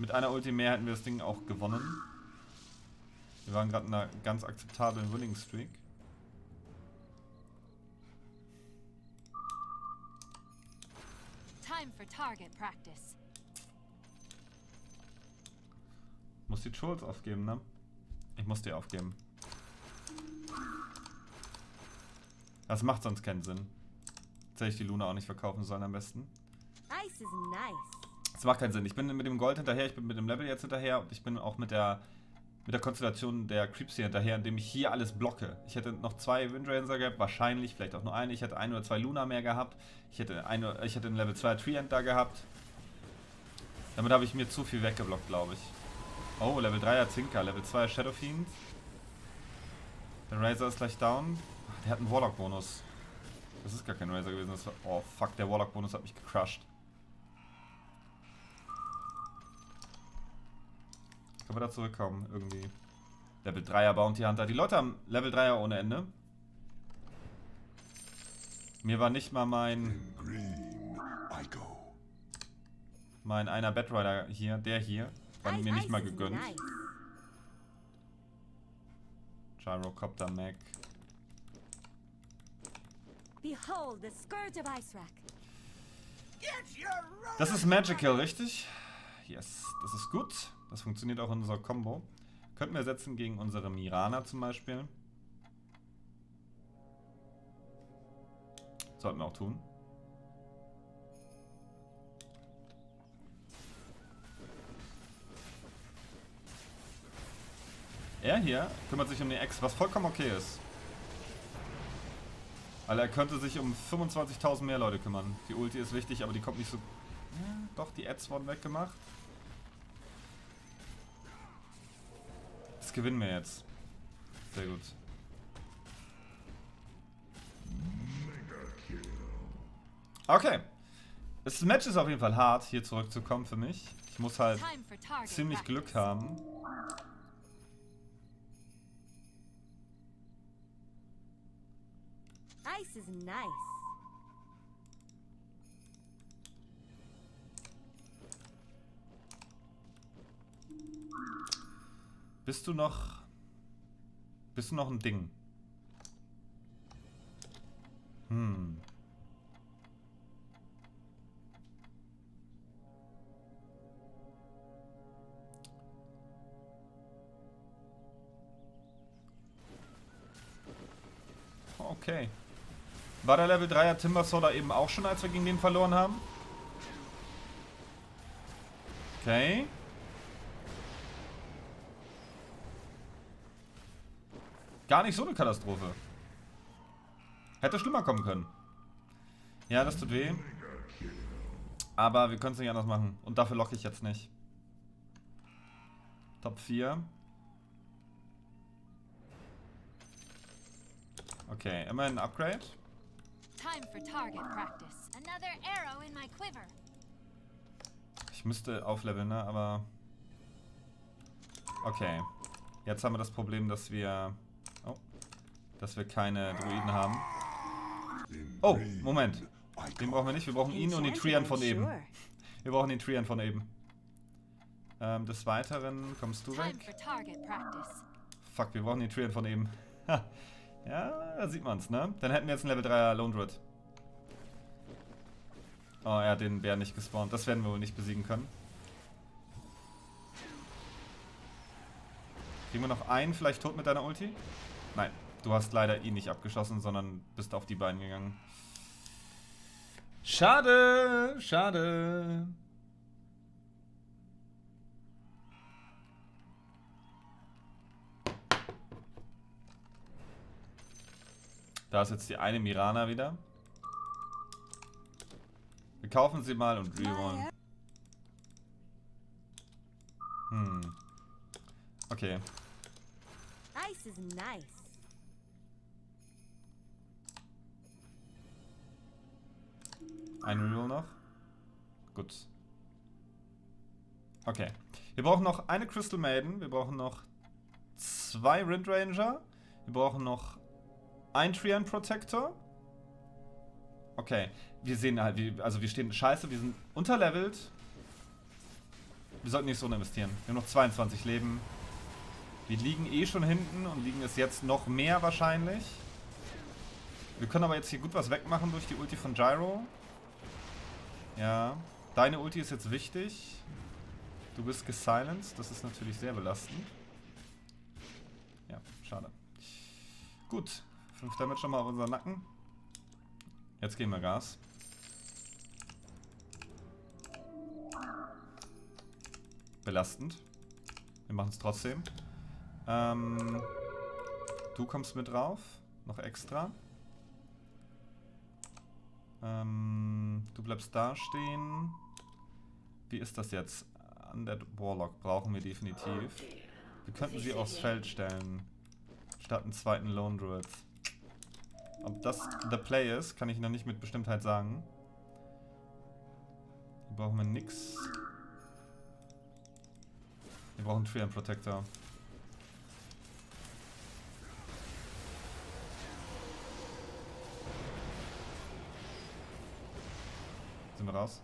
Mit einer Ulti mehr hätten wir das Ding auch gewonnen. Wir waren gerade in einer ganz akzeptablen Winning Streak. Muss die Trolls aufgeben, ne? Ich muss die aufgeben. Das macht sonst keinen Sinn. Jetzt hätte ich die Luna auch nicht verkaufen sollen am besten. Das macht keinen Sinn. Ich bin mit dem Gold hinterher, ich bin mit dem Level jetzt hinterher und ich bin auch mit der Konstellation der Creeps hier hinterher, indem ich hier alles blocke. Ich hätte noch zwei Windranger gehabt, wahrscheinlich, vielleicht auch nur eine. Ich hätte ein oder zwei Luna mehr gehabt. Ich hätte einen Level 2 Treant da gehabt. Damit habe ich mir zu viel weggeblockt, glaube ich. Oh, Level 3er Zinker, Level 2er Shadowfiend. Der Razor ist gleich down. Ach, der hat einen Warlock-Bonus. Das ist gar kein Razor gewesen. Das war, oh fuck, der Warlock-Bonus hat mich gecrushed. Können wir da zurückkommen, irgendwie. Level 3er Bounty Hunter. Die Leute haben Level 3er ohne Ende. Mir war nicht mal mein einer Batrider hier, der hier, war mir nicht mal gegönnt. Gyrocopter Mac. Das ist magical, richtig? Yes, das ist gut. Das funktioniert auch in unserer Combo. Könnten wir setzen gegen unsere Mirana zum Beispiel. Sollten wir auch tun. Er hier kümmert sich um den Ex, was vollkommen okay ist. Also er könnte sich um 25.000 mehr Leute kümmern. Die Ulti ist wichtig, aber die kommt nicht so... Doch, die Ads wurden weggemacht. Das gewinnen wir jetzt. Sehr gut. Okay. Das Match ist auf jeden Fall hart, hier zurückzukommen für mich. Ich muss halt ziemlich Glück haben. Ice is nice. Bist du noch ein Ding? Hm. Okay. War der Level 3er Timber Sword eben auch schon, als wir gegen den verloren haben? Okay. Gar nicht so eine Katastrophe. Hätte schlimmer kommen können. Ja, das tut weh. Aber wir können es nicht anders machen. Und dafür locke ich jetzt nicht. Top 4. Okay, immerhin ein Upgrade. Ich müsste aufleveln, ne? Aber... Okay. Jetzt haben wir das Problem, dass wir... Oh. Dass wir keine Druiden haben. Oh, Moment. Den brauchen wir nicht. Wir brauchen ihn und den Trian von eben. Wir brauchen den Trian von eben. Des Weiteren kommst du weg. Fuck, wir brauchen den Trian von eben. Ha. Ja, da sieht man's, ne? Dann hätten wir jetzt einen Level 3er Lone Druid. Oh, er hat den Bär nicht gespawnt. Das werden wir wohl nicht besiegen können. Kriegen wir noch einen vielleicht tot mit deiner Ulti? Nein, du hast leider ihn nicht abgeschossen, sondern bist auf die beiden gegangen. Schade, schade. Da ist jetzt die eine Mirana wieder. Wir kaufen sie mal und rerollen. Hm. Okay. Ice is nice. Ein Reroll noch. Gut. Okay. Wir brauchen noch eine Crystal Maiden. Wir brauchen noch zwei Rindranger. Wir brauchen noch ein Trian Protector. Okay. Wir sehen halt, also wir stehen scheiße, wir sind unterlevelt. Wir sollten nicht so investieren. Wir haben noch 22 Leben. Wir liegen eh schon hinten und liegen es jetzt noch mehr wahrscheinlich. Wir können aber jetzt hier gut was wegmachen durch die Ulti von Gyro. Ja. Deine Ulti ist jetzt wichtig. Du bist gesilenced. Das ist natürlich sehr belastend. Ja, schade. Gut. 5 Damage nochmal auf unseren Nacken. Jetzt geben wir Gas. Belastend. Wir machen es trotzdem. Du kommst mit drauf. Noch extra. Du bleibst da stehen. Wie ist das jetzt? An der Warlock brauchen wir definitiv. Wir könnten sie aufs Feld stellen. Statt einen zweiten Lone Druid. Ob das the play ist, kann ich noch nicht mit Bestimmtheit sagen. Hier brauchen wir nix. Wir brauchen einen Trian Protector. Sind wir raus?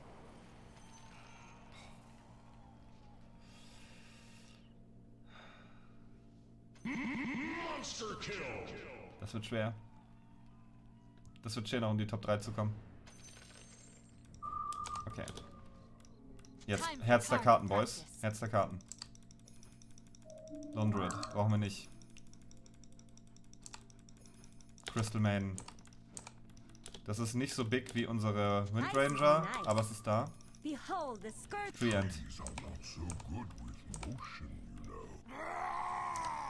Monster Kill. Das wird schwer. Das wird schwer, noch um die Top 3 zu kommen. Okay. Jetzt, Herz der Karten, Boys. Herz der Karten. Lone Druid. Brauchen wir nicht. Crystal Maiden. Das ist nicht so big wie unsere Windranger, aber es ist da. Treant.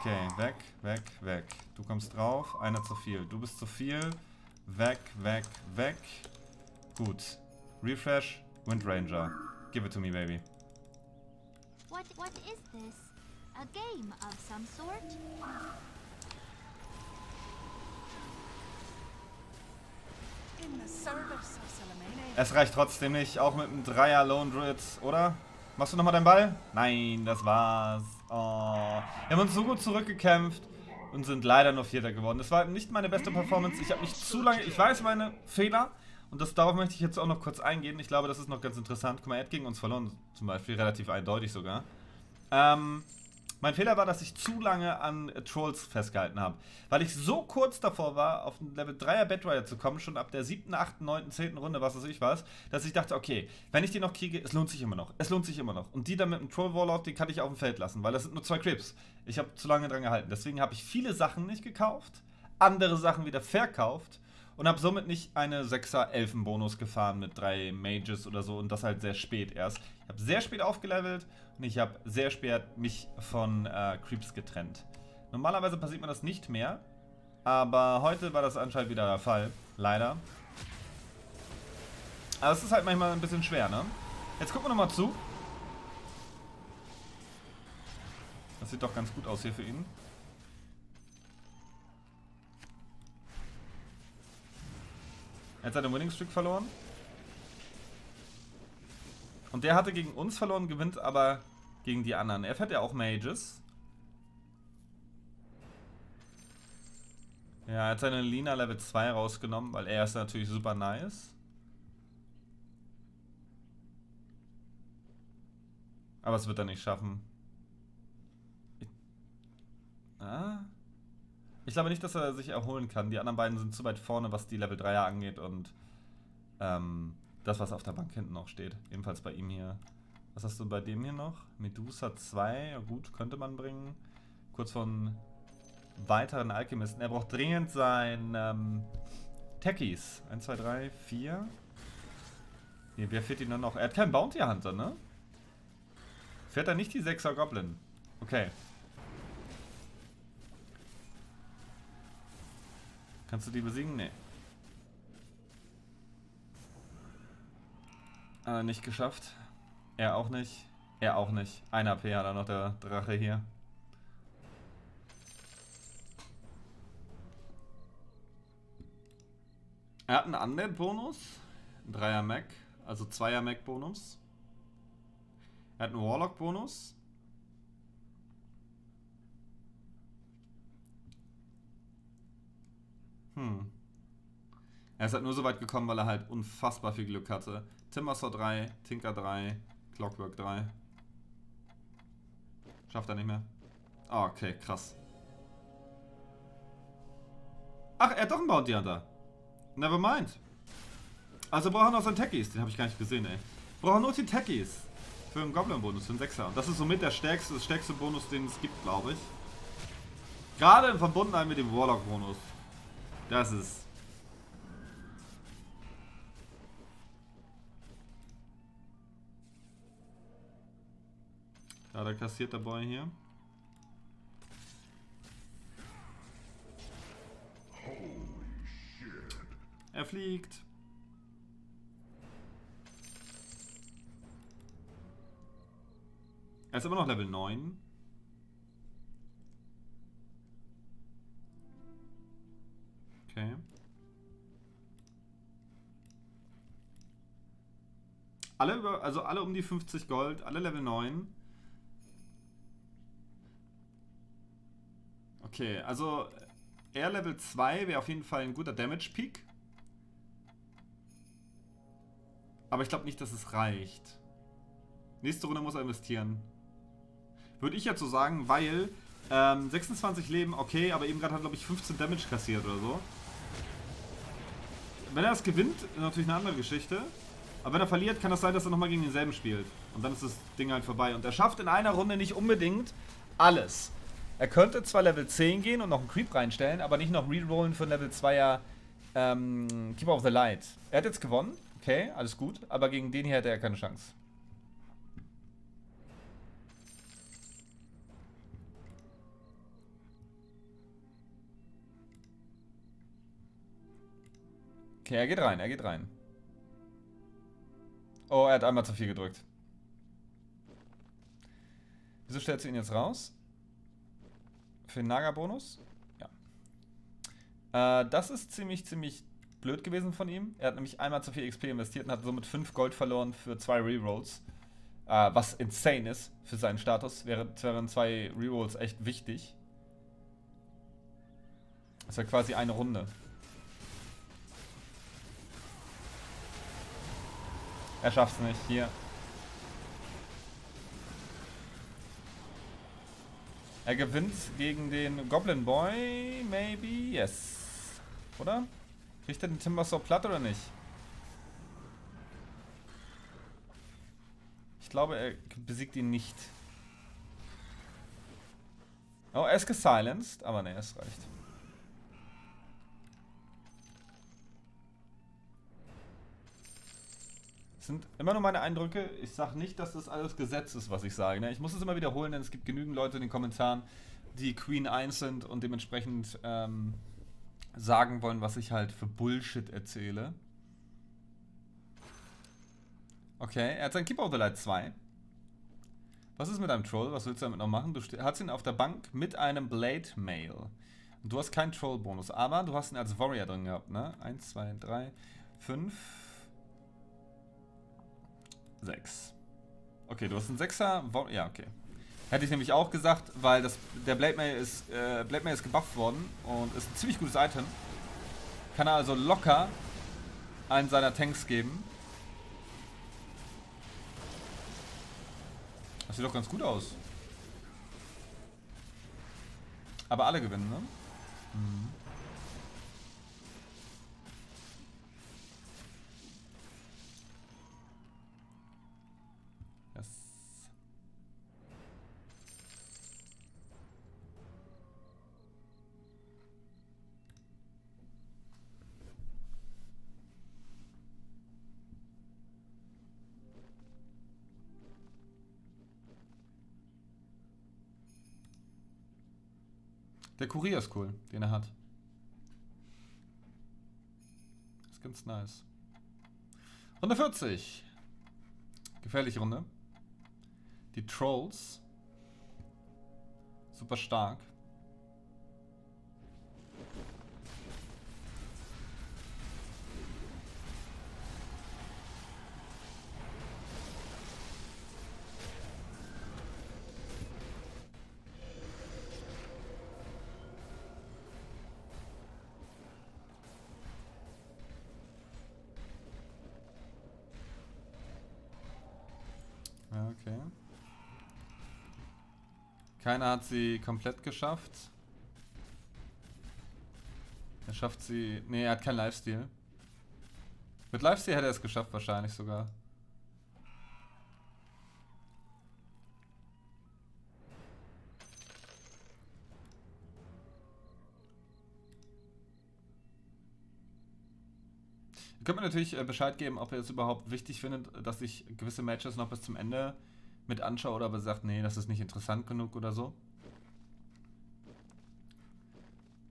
Okay, weg, weg, weg. Du kommst drauf. Einer zu viel. Du bist zu viel. Weg, weg, weg. Gut. Refresh. Windranger. Give it to me, baby. What is this? A game of some sort? In the Es reicht trotzdem nicht, auch mit einem Dreier Lone Druid, oder? Machst du nochmal deinen Ball? Nein, das war's. Oh. Wir haben uns so gut zurückgekämpft und sind leider nur Vierter geworden. Das war nicht meine beste Performance. Ich habe mich zu lange... Ich weiß meine Fehler und darauf möchte ich jetzt auch noch kurz eingehen. Ich glaube, das ist noch ganz interessant. Guck mal, er hat gegen uns verloren, zum Beispiel. Relativ eindeutig sogar. Mein Fehler war, dass ich zu lange an Trolls festgehalten habe. Weil ich so kurz davor war, auf den Level 3er Batrider zu kommen, schon ab der 7., 8., 9., 10. Runde, was weiß ich was, dass ich dachte, okay, wenn ich die noch kriege, es lohnt sich immer noch. Es lohnt sich immer noch. Und die dann mit dem Troll-Warlock, die kann ich auf dem Feld lassen, weil das sind nur 2 Creeps. Ich habe zu lange dran gehalten. Deswegen habe ich viele Sachen nicht gekauft, andere Sachen wieder verkauft und habe somit nicht eine 6er-Elfen-Bonus gefahren mit 3 Mages oder so und das halt sehr spät erst. Ich habe sehr spät aufgelevelt. Ich habe sehr spät mich von Creeps getrennt. Normalerweise passiert mir das nicht mehr, aber heute war das anscheinend wieder der Fall. Leider. Aber es ist halt manchmal ein bisschen schwer, ne? Jetzt gucken wir nochmal zu. Das sieht doch ganz gut aus hier für ihn. Jetzt hat er den Winning-Streak verloren. Und der hatte gegen uns verloren, gewinnt aber gegen die anderen. Er fährt ja auch Mages. Ja, er hat seine Lina Level 2 rausgenommen, weil er ist natürlich super nice. Aber es wird er nicht schaffen. Ich glaube nicht, dass er sich erholen kann. Die anderen beiden sind zu weit vorne, was die Level 3er angeht und... das, was auf der Bank hinten noch steht. Ebenfalls bei ihm hier. Was hast du bei dem hier noch? Medusa 2. Ja, gut, könnte man bringen. Kurz von weiteren Alchemisten. Er braucht dringend sein Techies. 1, 2, 3, 4. Nee, wer fährt ihn dann noch? Er hat keinen Bounty Hunter, ne? Fährt er nicht die 6er Goblin? Okay. Kannst du die besiegen? Nee. Nicht geschafft. Er auch nicht. Er auch nicht. 1 AP hat er noch, der Drache hier. Er hat einen Undead-Bonus. 3er Mac. Also 2er Mac-Bonus. Er hat einen Warlock-Bonus. Er ist halt nur so weit gekommen, weil er halt unfassbar viel Glück hatte. Timmaster 3, Tinker 3, Clockwork 3. Schafft er nicht mehr. Ah, okay, krass. Ach, er hat doch einen Bounty Hunter. Never mind. Also braucht er noch seinen Techies. Den habe ich gar nicht gesehen, ey. Braucht er nur die Techies. Für einen Goblin-Bonus, für einen 6er. Und das ist somit der stärkste Bonus, den es gibt, glaube ich. Gerade im Verbundenheit mit dem Warlock-Bonus. Das ist... Ja, da kassiert der Boy hier. Er fliegt. Er ist immer noch Level 9. Okay. Alle um die 50 Gold, alle Level 9. Okay, also Air Level 2 wäre auf jeden Fall ein guter Damage Peak. Aber ich glaube nicht, dass es reicht. Nächste Runde muss er investieren. Würde ich jetzt so sagen, weil 26 Leben, okay, aber eben gerade hat, glaube ich, 15 Damage kassiert oder so. Wenn er das gewinnt, ist natürlich eine andere Geschichte. Aber wenn er verliert, kann das sein, dass er nochmal gegen denselben spielt. Und dann ist das Ding halt vorbei. Und er schafft in einer Runde nicht unbedingt alles. Er könnte zwar Level 10 gehen und noch einen Creep reinstellen, aber nicht noch rerollen für Level 2er Keeper of the Light. Er hat jetzt gewonnen, okay, alles gut, aber gegen den hier hätte er keine Chance. Okay, er geht rein, er geht rein. Oh, er hat einmal zu viel gedrückt. Wieso stellst du ihn jetzt raus? Für den Naga-Bonus? Ja. Das ist ziemlich blöd gewesen von ihm. Er hat nämlich einmal zu viel XP investiert und hat somit 5 Gold verloren für 2 Rerolls. Was insane ist für seinen Status. Wären 2 Rerolls echt wichtig. Das war quasi eine Runde. Er schafft's nicht, hier. Er gewinnt gegen den Goblin Boy, maybe, yes. Oder? Kriegt er den Timber so platt oder nicht? Ich glaube, er besiegt ihn nicht. Oh, er ist gesilenced, aber ne, es reicht. Das sind immer nur meine Eindrücke. Ich sage nicht, dass das alles Gesetz ist, was ich sage. Ich muss es immer wiederholen, denn es gibt genügend Leute in den Kommentaren, die Queen 1 sind und dementsprechend sagen wollen, was ich halt für Bullshit erzähle. Okay, er hat sein Keeper of the Light 2. Was ist mit einem Troll? Was willst du damit noch machen? Du hast ihn auf der Bank mit einem Blade Mail. Und du hast keinen Troll-Bonus, aber du hast ihn als Warrior drin gehabt, ne? 1, 2, 3, 5... 6. Okay, du hast einen 6er. Ja, okay. Hätte ich nämlich auch gesagt, weil der Blade Mail ist gebufft worden und ist ein ziemlich gutes Item. Kann er also locker einen seiner Tanks geben. Das sieht doch ganz gut aus. Aber alle gewinnen, ne? Mhm. Der Kurier ist cool, den er hat. Ist ganz nice. Runde 40. Gefährliche Runde. Die Trolls. Super stark. Okay. Keiner hat sie komplett geschafft. Er schafft sie... Ne, er hat keinen Lifesteal. Mit Lifesteal hätte er es geschafft, wahrscheinlich sogar. Ihr könnt mir natürlich Bescheid geben, ob ihr es überhaupt wichtig findet, dass ich gewisse Matches noch bis zum Ende mit anschaue oder ob ihr sagt, nee, das ist nicht interessant genug oder so.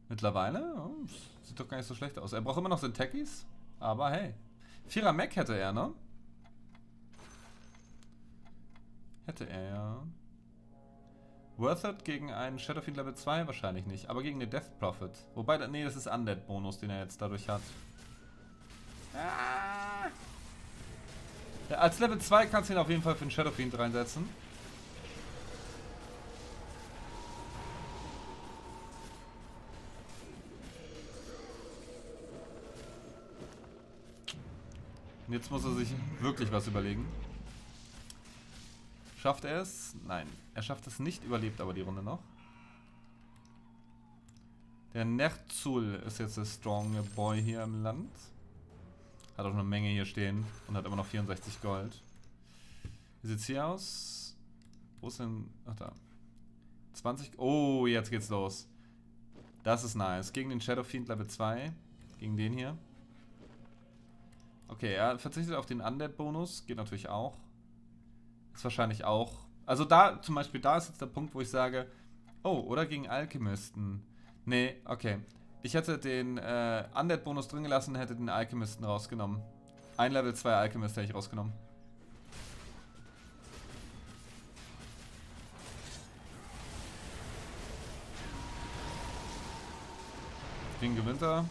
Mittlerweile? Oh, sieht doch gar nicht so schlecht aus. Er braucht immer noch seine Techies, aber hey. 4er Mech hätte er, ne? Hätte er, ja. Worth it gegen einen Shadowfiend Level 2? Wahrscheinlich nicht, aber gegen den Death Prophet. Wobei, nee, das ist Undead-Bonus, den er jetzt dadurch hat. Ah. Ja, als Level 2 kannst du ihn auf jeden Fall für den Shadowfiend reinsetzen. Und jetzt muss er sich wirklich was überlegen. Schafft er es? Nein, er schafft es nicht, überlebt aber die Runde noch. Der Nertzul ist jetzt der stronge Boy hier im Land. Hat auch eine Menge hier stehen und hat immer noch 64 Gold. Wie sieht's hier aus? Wo ist denn... Ach da. 20... Oh, jetzt geht's los. Das ist nice. Gegen den Shadowfiend Level 2. Gegen den hier. Okay, er verzichtet auf den Undead-Bonus. Geht natürlich auch. Ist wahrscheinlich auch... Also da, zum Beispiel, da ist jetzt der Punkt, wo ich sage... Oh, oder gegen Alchemisten. Nee, okay. Ich hätte den Undead-Bonus drin gelassen, hätte den Alchemisten rausgenommen. Ein Level 2 Alchemist hätte ich rausgenommen. Den gewinnt er.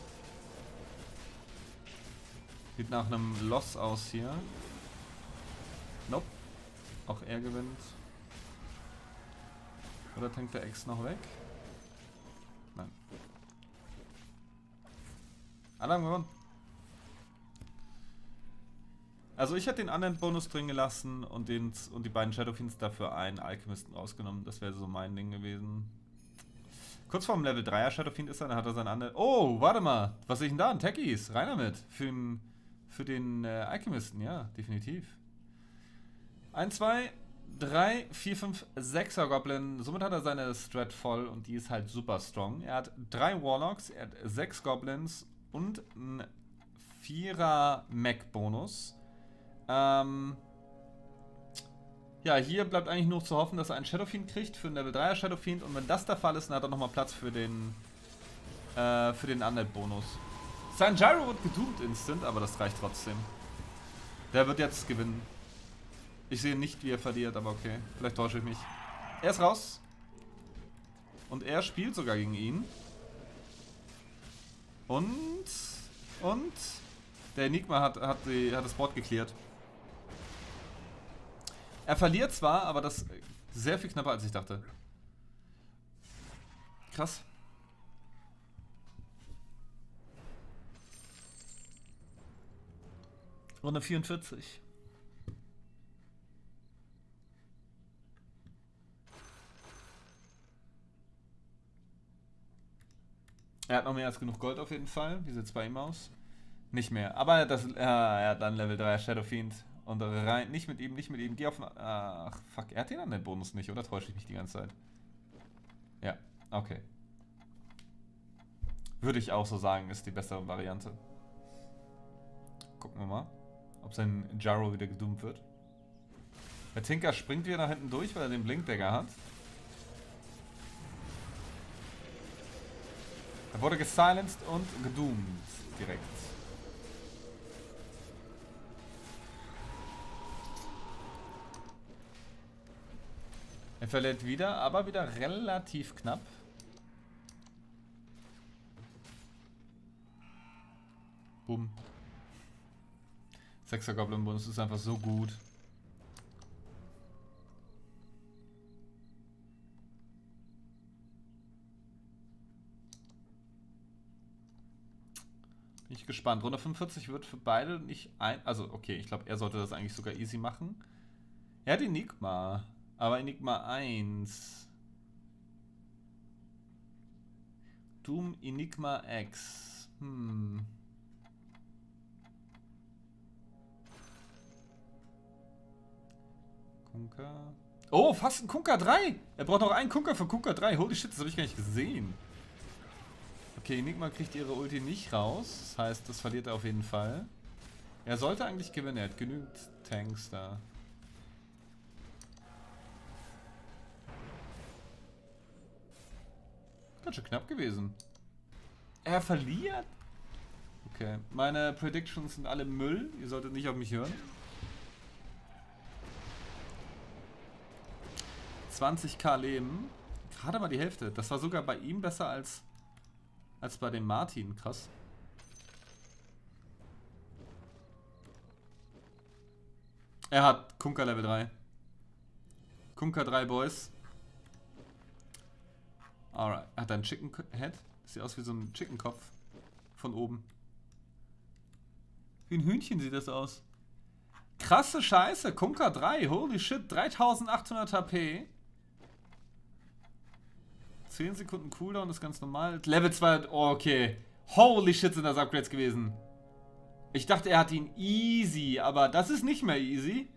Sieht nach einem Loss aus hier. Nope. Auch er gewinnt. Oder tankt der Ex noch weg? Nein. Alle haben gewonnen. Also ich hätte den anderen Bonus drin gelassen und die beiden Shadowfiends dafür einen Alchemisten rausgenommen. Das wäre so mein Ding gewesen. Kurz vorm Level 3er Shadowfiend ist er, dann hat er seinen anderen... Oh, warte mal. Was sehe ich denn da? Ein Techies. Rein damit. Für den Alchemisten, ja, definitiv. 1, 2, 3, 4, 5, 6er Goblin. Somit hat er seine Strat voll und die ist halt super strong. Er hat 3 Warlocks, er hat 6 Goblins und ein 4er Mech-Bonus. Ja, hier bleibt eigentlich nur zu hoffen, dass er einen Shadowfiend kriegt für einen Level 3er Shadowfiend, und wenn das der Fall ist, dann hat er nochmal Platz für den Undead-Bonus. Sein Gyro wird gedoomt instant, aber das reicht trotzdem. Der wird jetzt gewinnen. Ich sehe nicht, wie er verliert, aber okay. Vielleicht täusche ich mich. Er ist raus. Und er spielt sogar gegen ihn. Und der Enigma hat das Board gecleart. Er verliert zwar, aber das ist sehr viel knapper, als ich dachte. Krass. Runde 44. Er hat noch mehr als genug Gold auf jeden Fall. Wie sieht es bei ihm aus? Nicht mehr. Aber er hat dann Level 3 Shadowfiend. Und rein. Nicht mit ihm, nicht mit ihm. Geh auf den... Ach, fuck. Er hat den anderen Bonus nicht, oder? Täusche ich mich die ganze Zeit? Ja, okay. Würde ich auch so sagen, ist die bessere Variante. Gucken wir mal, ob sein Gyro wieder gedoomt wird. Der Tinker springt wieder nach hinten durch, weil er den Blinkdagger hat. Er wurde gesilenced und gedoomt direkt. Er verliert wieder, aber wieder relativ knapp. Boom. 6er Goblin-Bonus ist einfach so gut. Bin ich gespannt. Runde 45 wird für beide nicht ein... Also, okay, ich glaube, er sollte das eigentlich sogar easy machen. Er hat Enigma. Aber Enigma 1. Doom Enigma X. Hm. Kunker. Oh, fast ein Kunker 3. Er braucht noch einen Kunker für Kunker 3. Holy shit, das habe ich gar nicht gesehen. Okay, Enigma kriegt ihre Ulti nicht raus. Das heißt, das verliert er auf jeden Fall. Er sollte eigentlich gewinnen. Er hat genügend Tanks da. Ganz schön knapp gewesen. Er verliert? Okay, meine Predictions sind alle Müll. Ihr solltet nicht auf mich hören. 20k Leben. Gerade mal die Hälfte. Das war sogar bei ihm besser als bei dem Martin. Krass. Er hat Kunker Level 3. Kunker 3, Boys. Alright, hat er einen Chicken Head? Sieht aus wie so ein Chickenkopf. Von oben. Wie ein Hühnchen sieht das aus. Krasse Scheiße, Kunker 3, holy shit, 3800 HP. 10 Sekunden Cooldown ist ganz normal. Level 2, oh, okay. Holy shit, sind das Upgrades gewesen. Ich dachte, er hat ihn easy, aber das ist nicht mehr easy.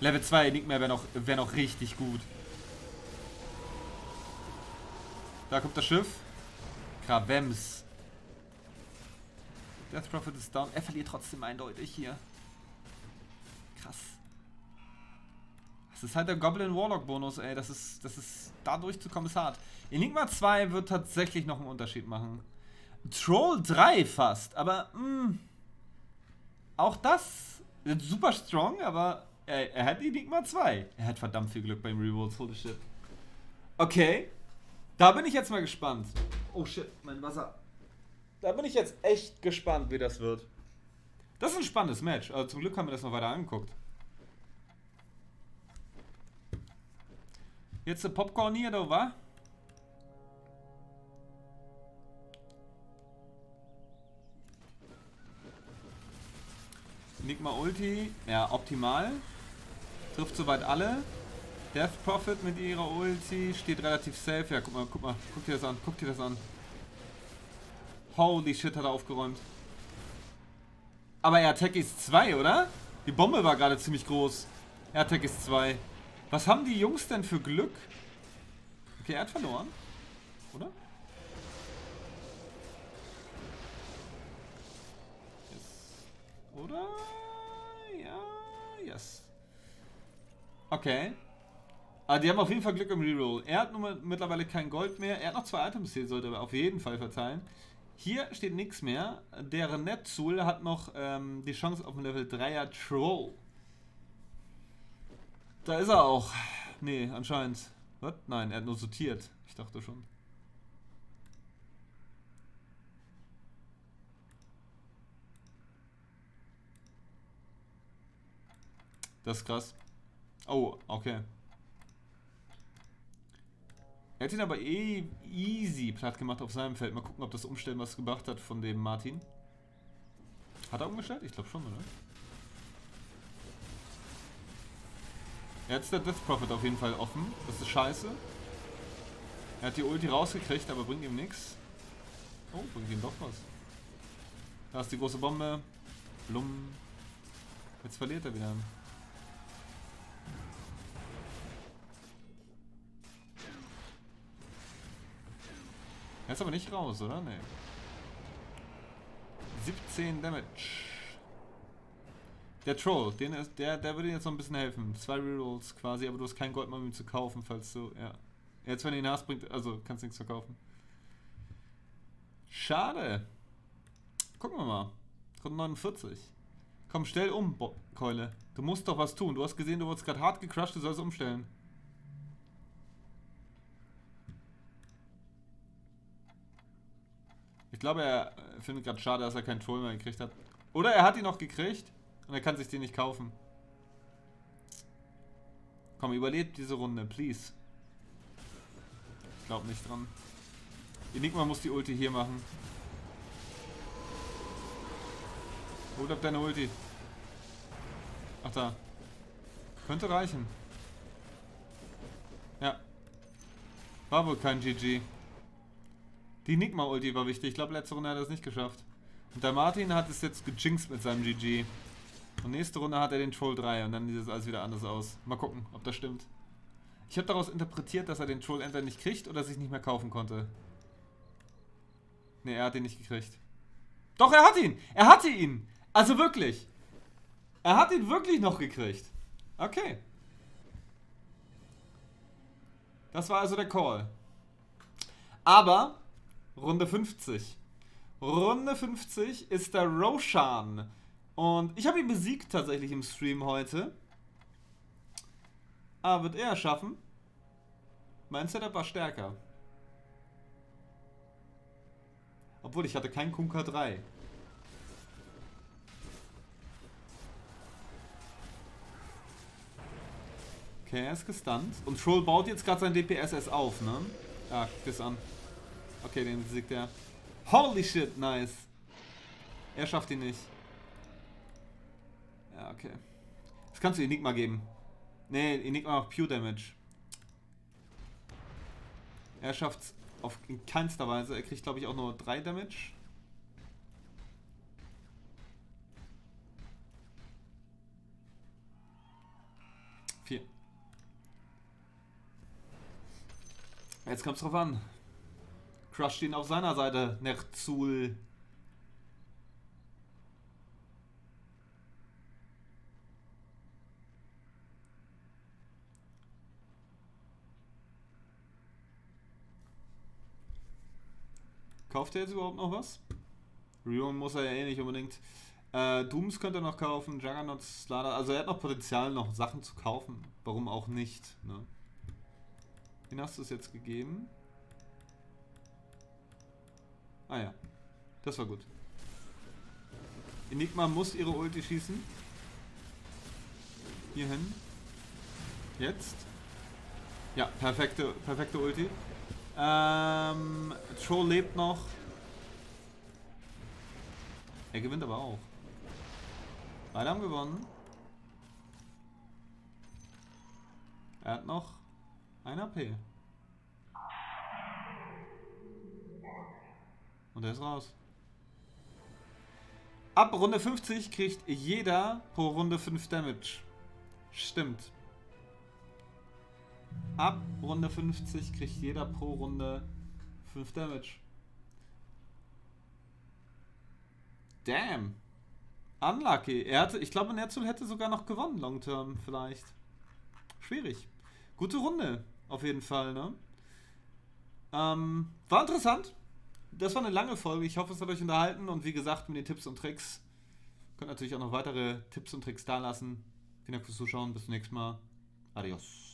Level 2 Enigma wäre noch richtig gut. Da kommt das Schiff. Kravems. Death Prophet ist down. Er verliert trotzdem eindeutig hier. Krass. Das ist halt der Goblin Warlock Bonus, ey. Das ist da durchzukommen ist hart. Enigma 2 wird tatsächlich noch einen Unterschied machen. Troll 3 fast, aber auch das ist super strong, aber er hat Enigma 2. Er hat verdammt viel Glück beim Rewards, holy shit. Okay. Da bin ich jetzt mal gespannt. Oh shit, mein Wasser. Da bin ich jetzt echt gespannt, wie das wird. Das ist ein spannendes Match. Also zum Glück haben wir das noch weiter angeguckt. Jetzt der Popcorn hier, da war. Enigma Ulti. Ja, optimal. Trifft soweit alle. Death Prophet mit ihrer Ulti. Steht relativ safe. Ja, guck mal, guck mal. Guck dir das an. Guck dir das an. Holy shit, hat er aufgeräumt. Aber er Attack ist 2, oder? Die Bombe war gerade ziemlich groß. Er Attack ist 2. Was haben die Jungs denn für Glück? Okay, er hat verloren. Oder? Yes. Oder? Ja, yes. Okay. Aber die haben auf jeden Fall Glück im Reroll. Er hat nun mittlerweile kein Gold mehr. Er hat noch 2 Items hier, sollte er auf jeden Fall verteilen. Hier steht nichts mehr. Der Renetsul hat noch die Chance auf einen Level 3er Troll. Da ist er auch. Nee, anscheinend. Was? Nein, er hat nur sortiert. Ich dachte schon. Das ist krass. Oh, okay. Er hat ihn aber eh easy platt gemacht auf seinem Feld. Mal gucken, ob das Umstellen was gebracht hat von dem Martin. Hat er umgestellt? Ich glaube schon, oder? Er hat der Death Prophet auf jeden Fall offen. Das ist scheiße. Er hat die Ulti rausgekriegt, aber bringt ihm nichts. Oh, bringt ihm doch was. Da ist die große Bombe. Blum. Jetzt verliert er wieder. Er ist aber nicht raus, oder? Nee. 17 Damage. Der Troll, der würde jetzt noch ein bisschen helfen. 2 Rerolls quasi, aber du hast kein Gold mehr, um ihn zu kaufen, falls du, ja. Jetzt, wenn er ihn Nas bringt, also kannst du nichts verkaufen. Schade. Gucken wir mal. Runde 49. Komm, stell um, Keule. Du musst doch was tun. Du hast gesehen, du wurdest gerade hart gecrushed, du sollst umstellen. Ich glaube, er findet gerade schade, dass er keinen Troll mehr gekriegt hat. Oder er hat ihn noch gekriegt und er kann sich den nicht kaufen. Komm, überlebt diese Runde, please. Ich glaube nicht dran. Enigma muss die Ulti hier machen. Holt ab deine Ulti. Ach da. Könnte reichen. Ja. War wohl kein GG. Die Enigma-Ulti war wichtig. Ich glaube, letzte Runde hat er es nicht geschafft. Und der Martin hat es jetzt gejinxt mit seinem GG. Und nächste Runde hat er den Troll 3 und dann sieht das alles wieder anders aus. Mal gucken, ob das stimmt. Ich habe daraus interpretiert, dass er den Troll entweder nicht kriegt oder sich nicht mehr kaufen konnte. Ne, er hat ihn nicht gekriegt. Doch, er hat ihn! Er hatte ihn! Also wirklich! Er hat ihn wirklich noch gekriegt. Okay. Das war also der Call. Aber... Runde 50. Runde 50 ist der Roshan. Und ich habe ihn besiegt tatsächlich im Stream heute. Ah, wird er schaffen? Mein Setup war stärker. Obwohl, ich hatte keinen Kunkka 3. Okay, er ist gestunt. Und Troll baut jetzt gerade sein DPSS auf, ne? Ja, guck das an. Okay, den besiegt er. Holy shit, nice. Er schafft ihn nicht. Ja, okay. Das kannst du Enigma geben. Nee, Enigma macht Pure Damage. Er schafft's auf in keinster Weise. Er kriegt, glaube ich, auch nur 3 Damage. Vier. Jetzt kommt's drauf an. Crusht ihn auf seiner Seite, Ner'zhul. Kauft er jetzt überhaupt noch was? Rion muss er ja eh nicht unbedingt. Dooms könnte er noch kaufen, Juggernauts, Slada. Also er hat noch Potenzial, noch Sachen zu kaufen. Warum auch nicht? Ne? Den hast du es jetzt gegeben. Ah ja, das war gut. Enigma muss ihre Ulti schießen. Hier hin. Jetzt. Ja, perfekte Ulti. Troll lebt noch. Er gewinnt aber auch. Beide haben gewonnen. Er hat noch ein AP. Und er ist raus. Ab Runde 50 kriegt jeder pro Runde 5 Damage. Stimmt. Ab Runde 50 kriegt jeder pro Runde 5 Damage. Damn. Unlucky. Er hatte, ich glaube, Nerzul hätte sogar noch gewonnen, Long Term vielleicht. Schwierig. Gute Runde, auf jeden Fall, ne? War interessant. Das war eine lange Folge. Ich hoffe, es hat euch unterhalten. Und wie gesagt, mit den Tipps und Tricks könnt ihr natürlich auch noch weitere Tipps und Tricks da lassen. Vielen Dank fürs Zuschauen. Bis zum nächsten Mal. Adios.